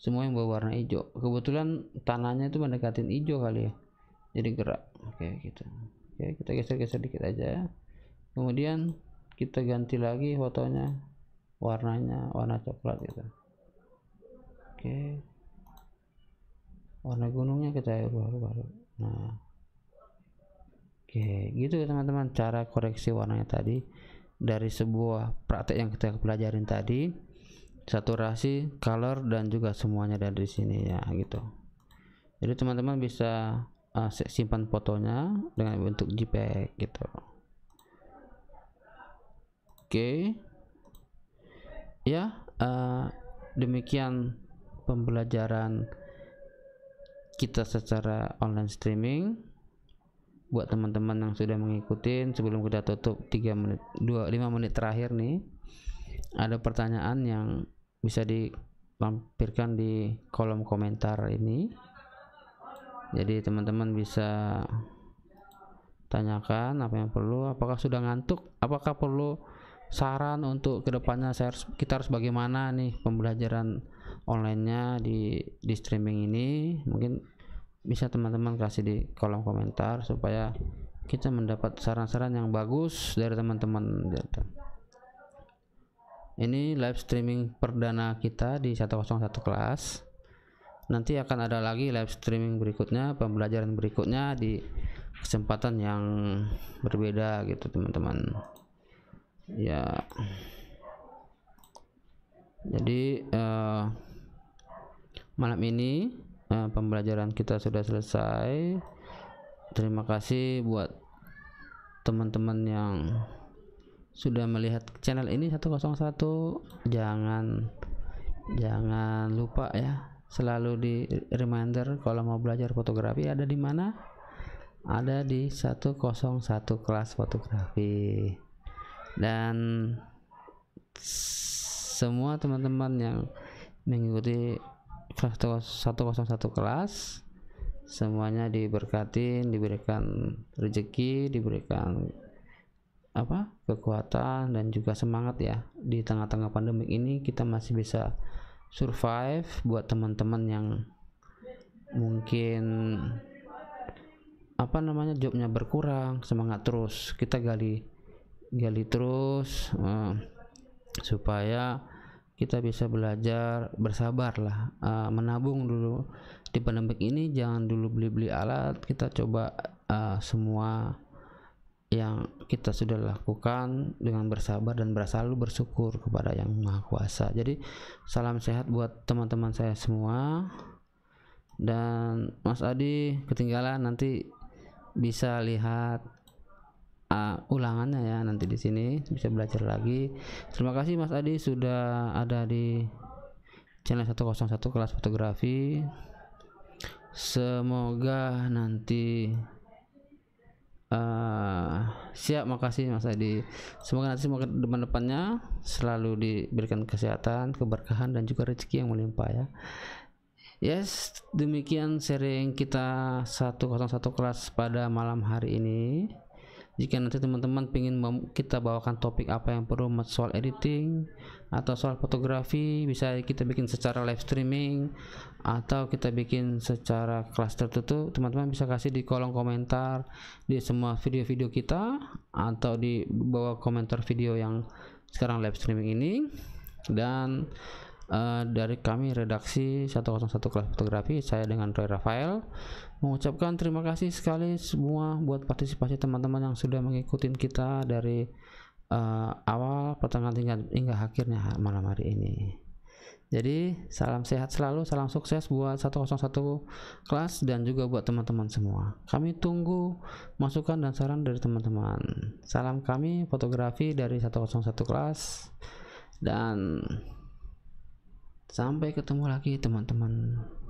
semua yang bawa warna hijau. Kebetulan tanahnya itu mendekatin hijau kali ya, jadi gerak. Oke gitu. Oke, kita geser-geser dikit aja, kemudian kita ganti lagi fotonya, warnanya warna coklat gitu. Oke, warna gunungnya kita ubah. Nah, oke gitu ya teman-teman, cara koreksi warnanya tadi dari sebuah praktek yang kita pelajarin tadi, saturasi, color, dan juga semuanya dari sini ya gitu. Jadi teman-teman bisa simpan fotonya dengan bentuk JPEG gitu. Oke. Ya, demikian pembelajaran kita secara online streaming. Buat teman-teman yang sudah mengikuti, sebelum kita tutup 5 menit terakhir nih, ada pertanyaan yang bisa dilampirkan di kolom komentar ini, jadi teman-teman bisa tanyakan apa yang perlu. Apakah sudah ngantuk, apakah perlu saran untuk kedepannya kita harus bagaimana nih pembelajaran onlinenya di streaming ini, mungkin bisa teman-teman kasih di kolom komentar supaya kita mendapat saran-saran yang bagus dari teman-teman. Ini live streaming perdana kita di 101 kelas. Nanti akan ada lagi live streaming berikutnya, pembelajaran berikutnya di kesempatan yang berbeda gitu teman-teman ya. Jadi malam ini pembelajaran kita sudah selesai. Terima kasih buat teman-teman yang sudah melihat channel ini 101. Jangan lupa ya, selalu di reminder kalau mau belajar fotografi ada di mana? Ada di 101 kelas fotografi. Dan semua teman-teman yang mengikuti 101 kelas semuanya diberkati, diberikan rezeki, diberikan kekuatan dan juga semangat ya. Di tengah-tengah pandemi ini kita masih bisa survive. Buat teman-teman yang mungkin jobnya berkurang, semangat terus, kita gali terus supaya kita bisa belajar. Bersabarlah, menabung dulu di pandemi ini, jangan dulu beli-beli alat. Kita coba semua yang kita sudah lakukan dengan bersabar dan selalu bersyukur kepada Yang Maha Kuasa. Jadi salam sehat buat teman-teman saya semua. Dan Mas Adi ketinggalan, nanti bisa lihat ulangannya ya, nanti di sini bisa belajar lagi. Terima kasih Mas Adi sudah ada di channel 101 kelas fotografi. Semoga nanti siap. Makasih Mas Adi. Semoga nanti depan-depannya selalu diberikan kesehatan, keberkahan dan juga rezeki yang melimpah ya. Yes, demikian sharing kita 101 kelas pada malam hari ini. Jika nanti teman-teman ingin kita bawakan topik apa yang perlu, soal editing atau soal fotografi, bisa kita bikin secara live streaming atau kita bikin secara kelas tertutup. Teman-teman bisa kasih di kolom komentar di semua video-video kita atau di bawah komentar video yang sekarang live streaming ini. Dan dari kami redaksi 101 kelas fotografi, saya dengan Roy Rafael mengucapkan terima kasih sekali semua buat partisipasi teman-teman yang sudah mengikuti kita dari awal, pertengahan hingga akhirnya malam hari ini. Jadi salam sehat selalu, salam sukses buat 101 kelas dan juga buat teman-teman semua. Kami tunggu masukan dan saran dari teman-teman. Salam kami fotografi dari 101 kelas, dan sampai ketemu lagi teman-teman.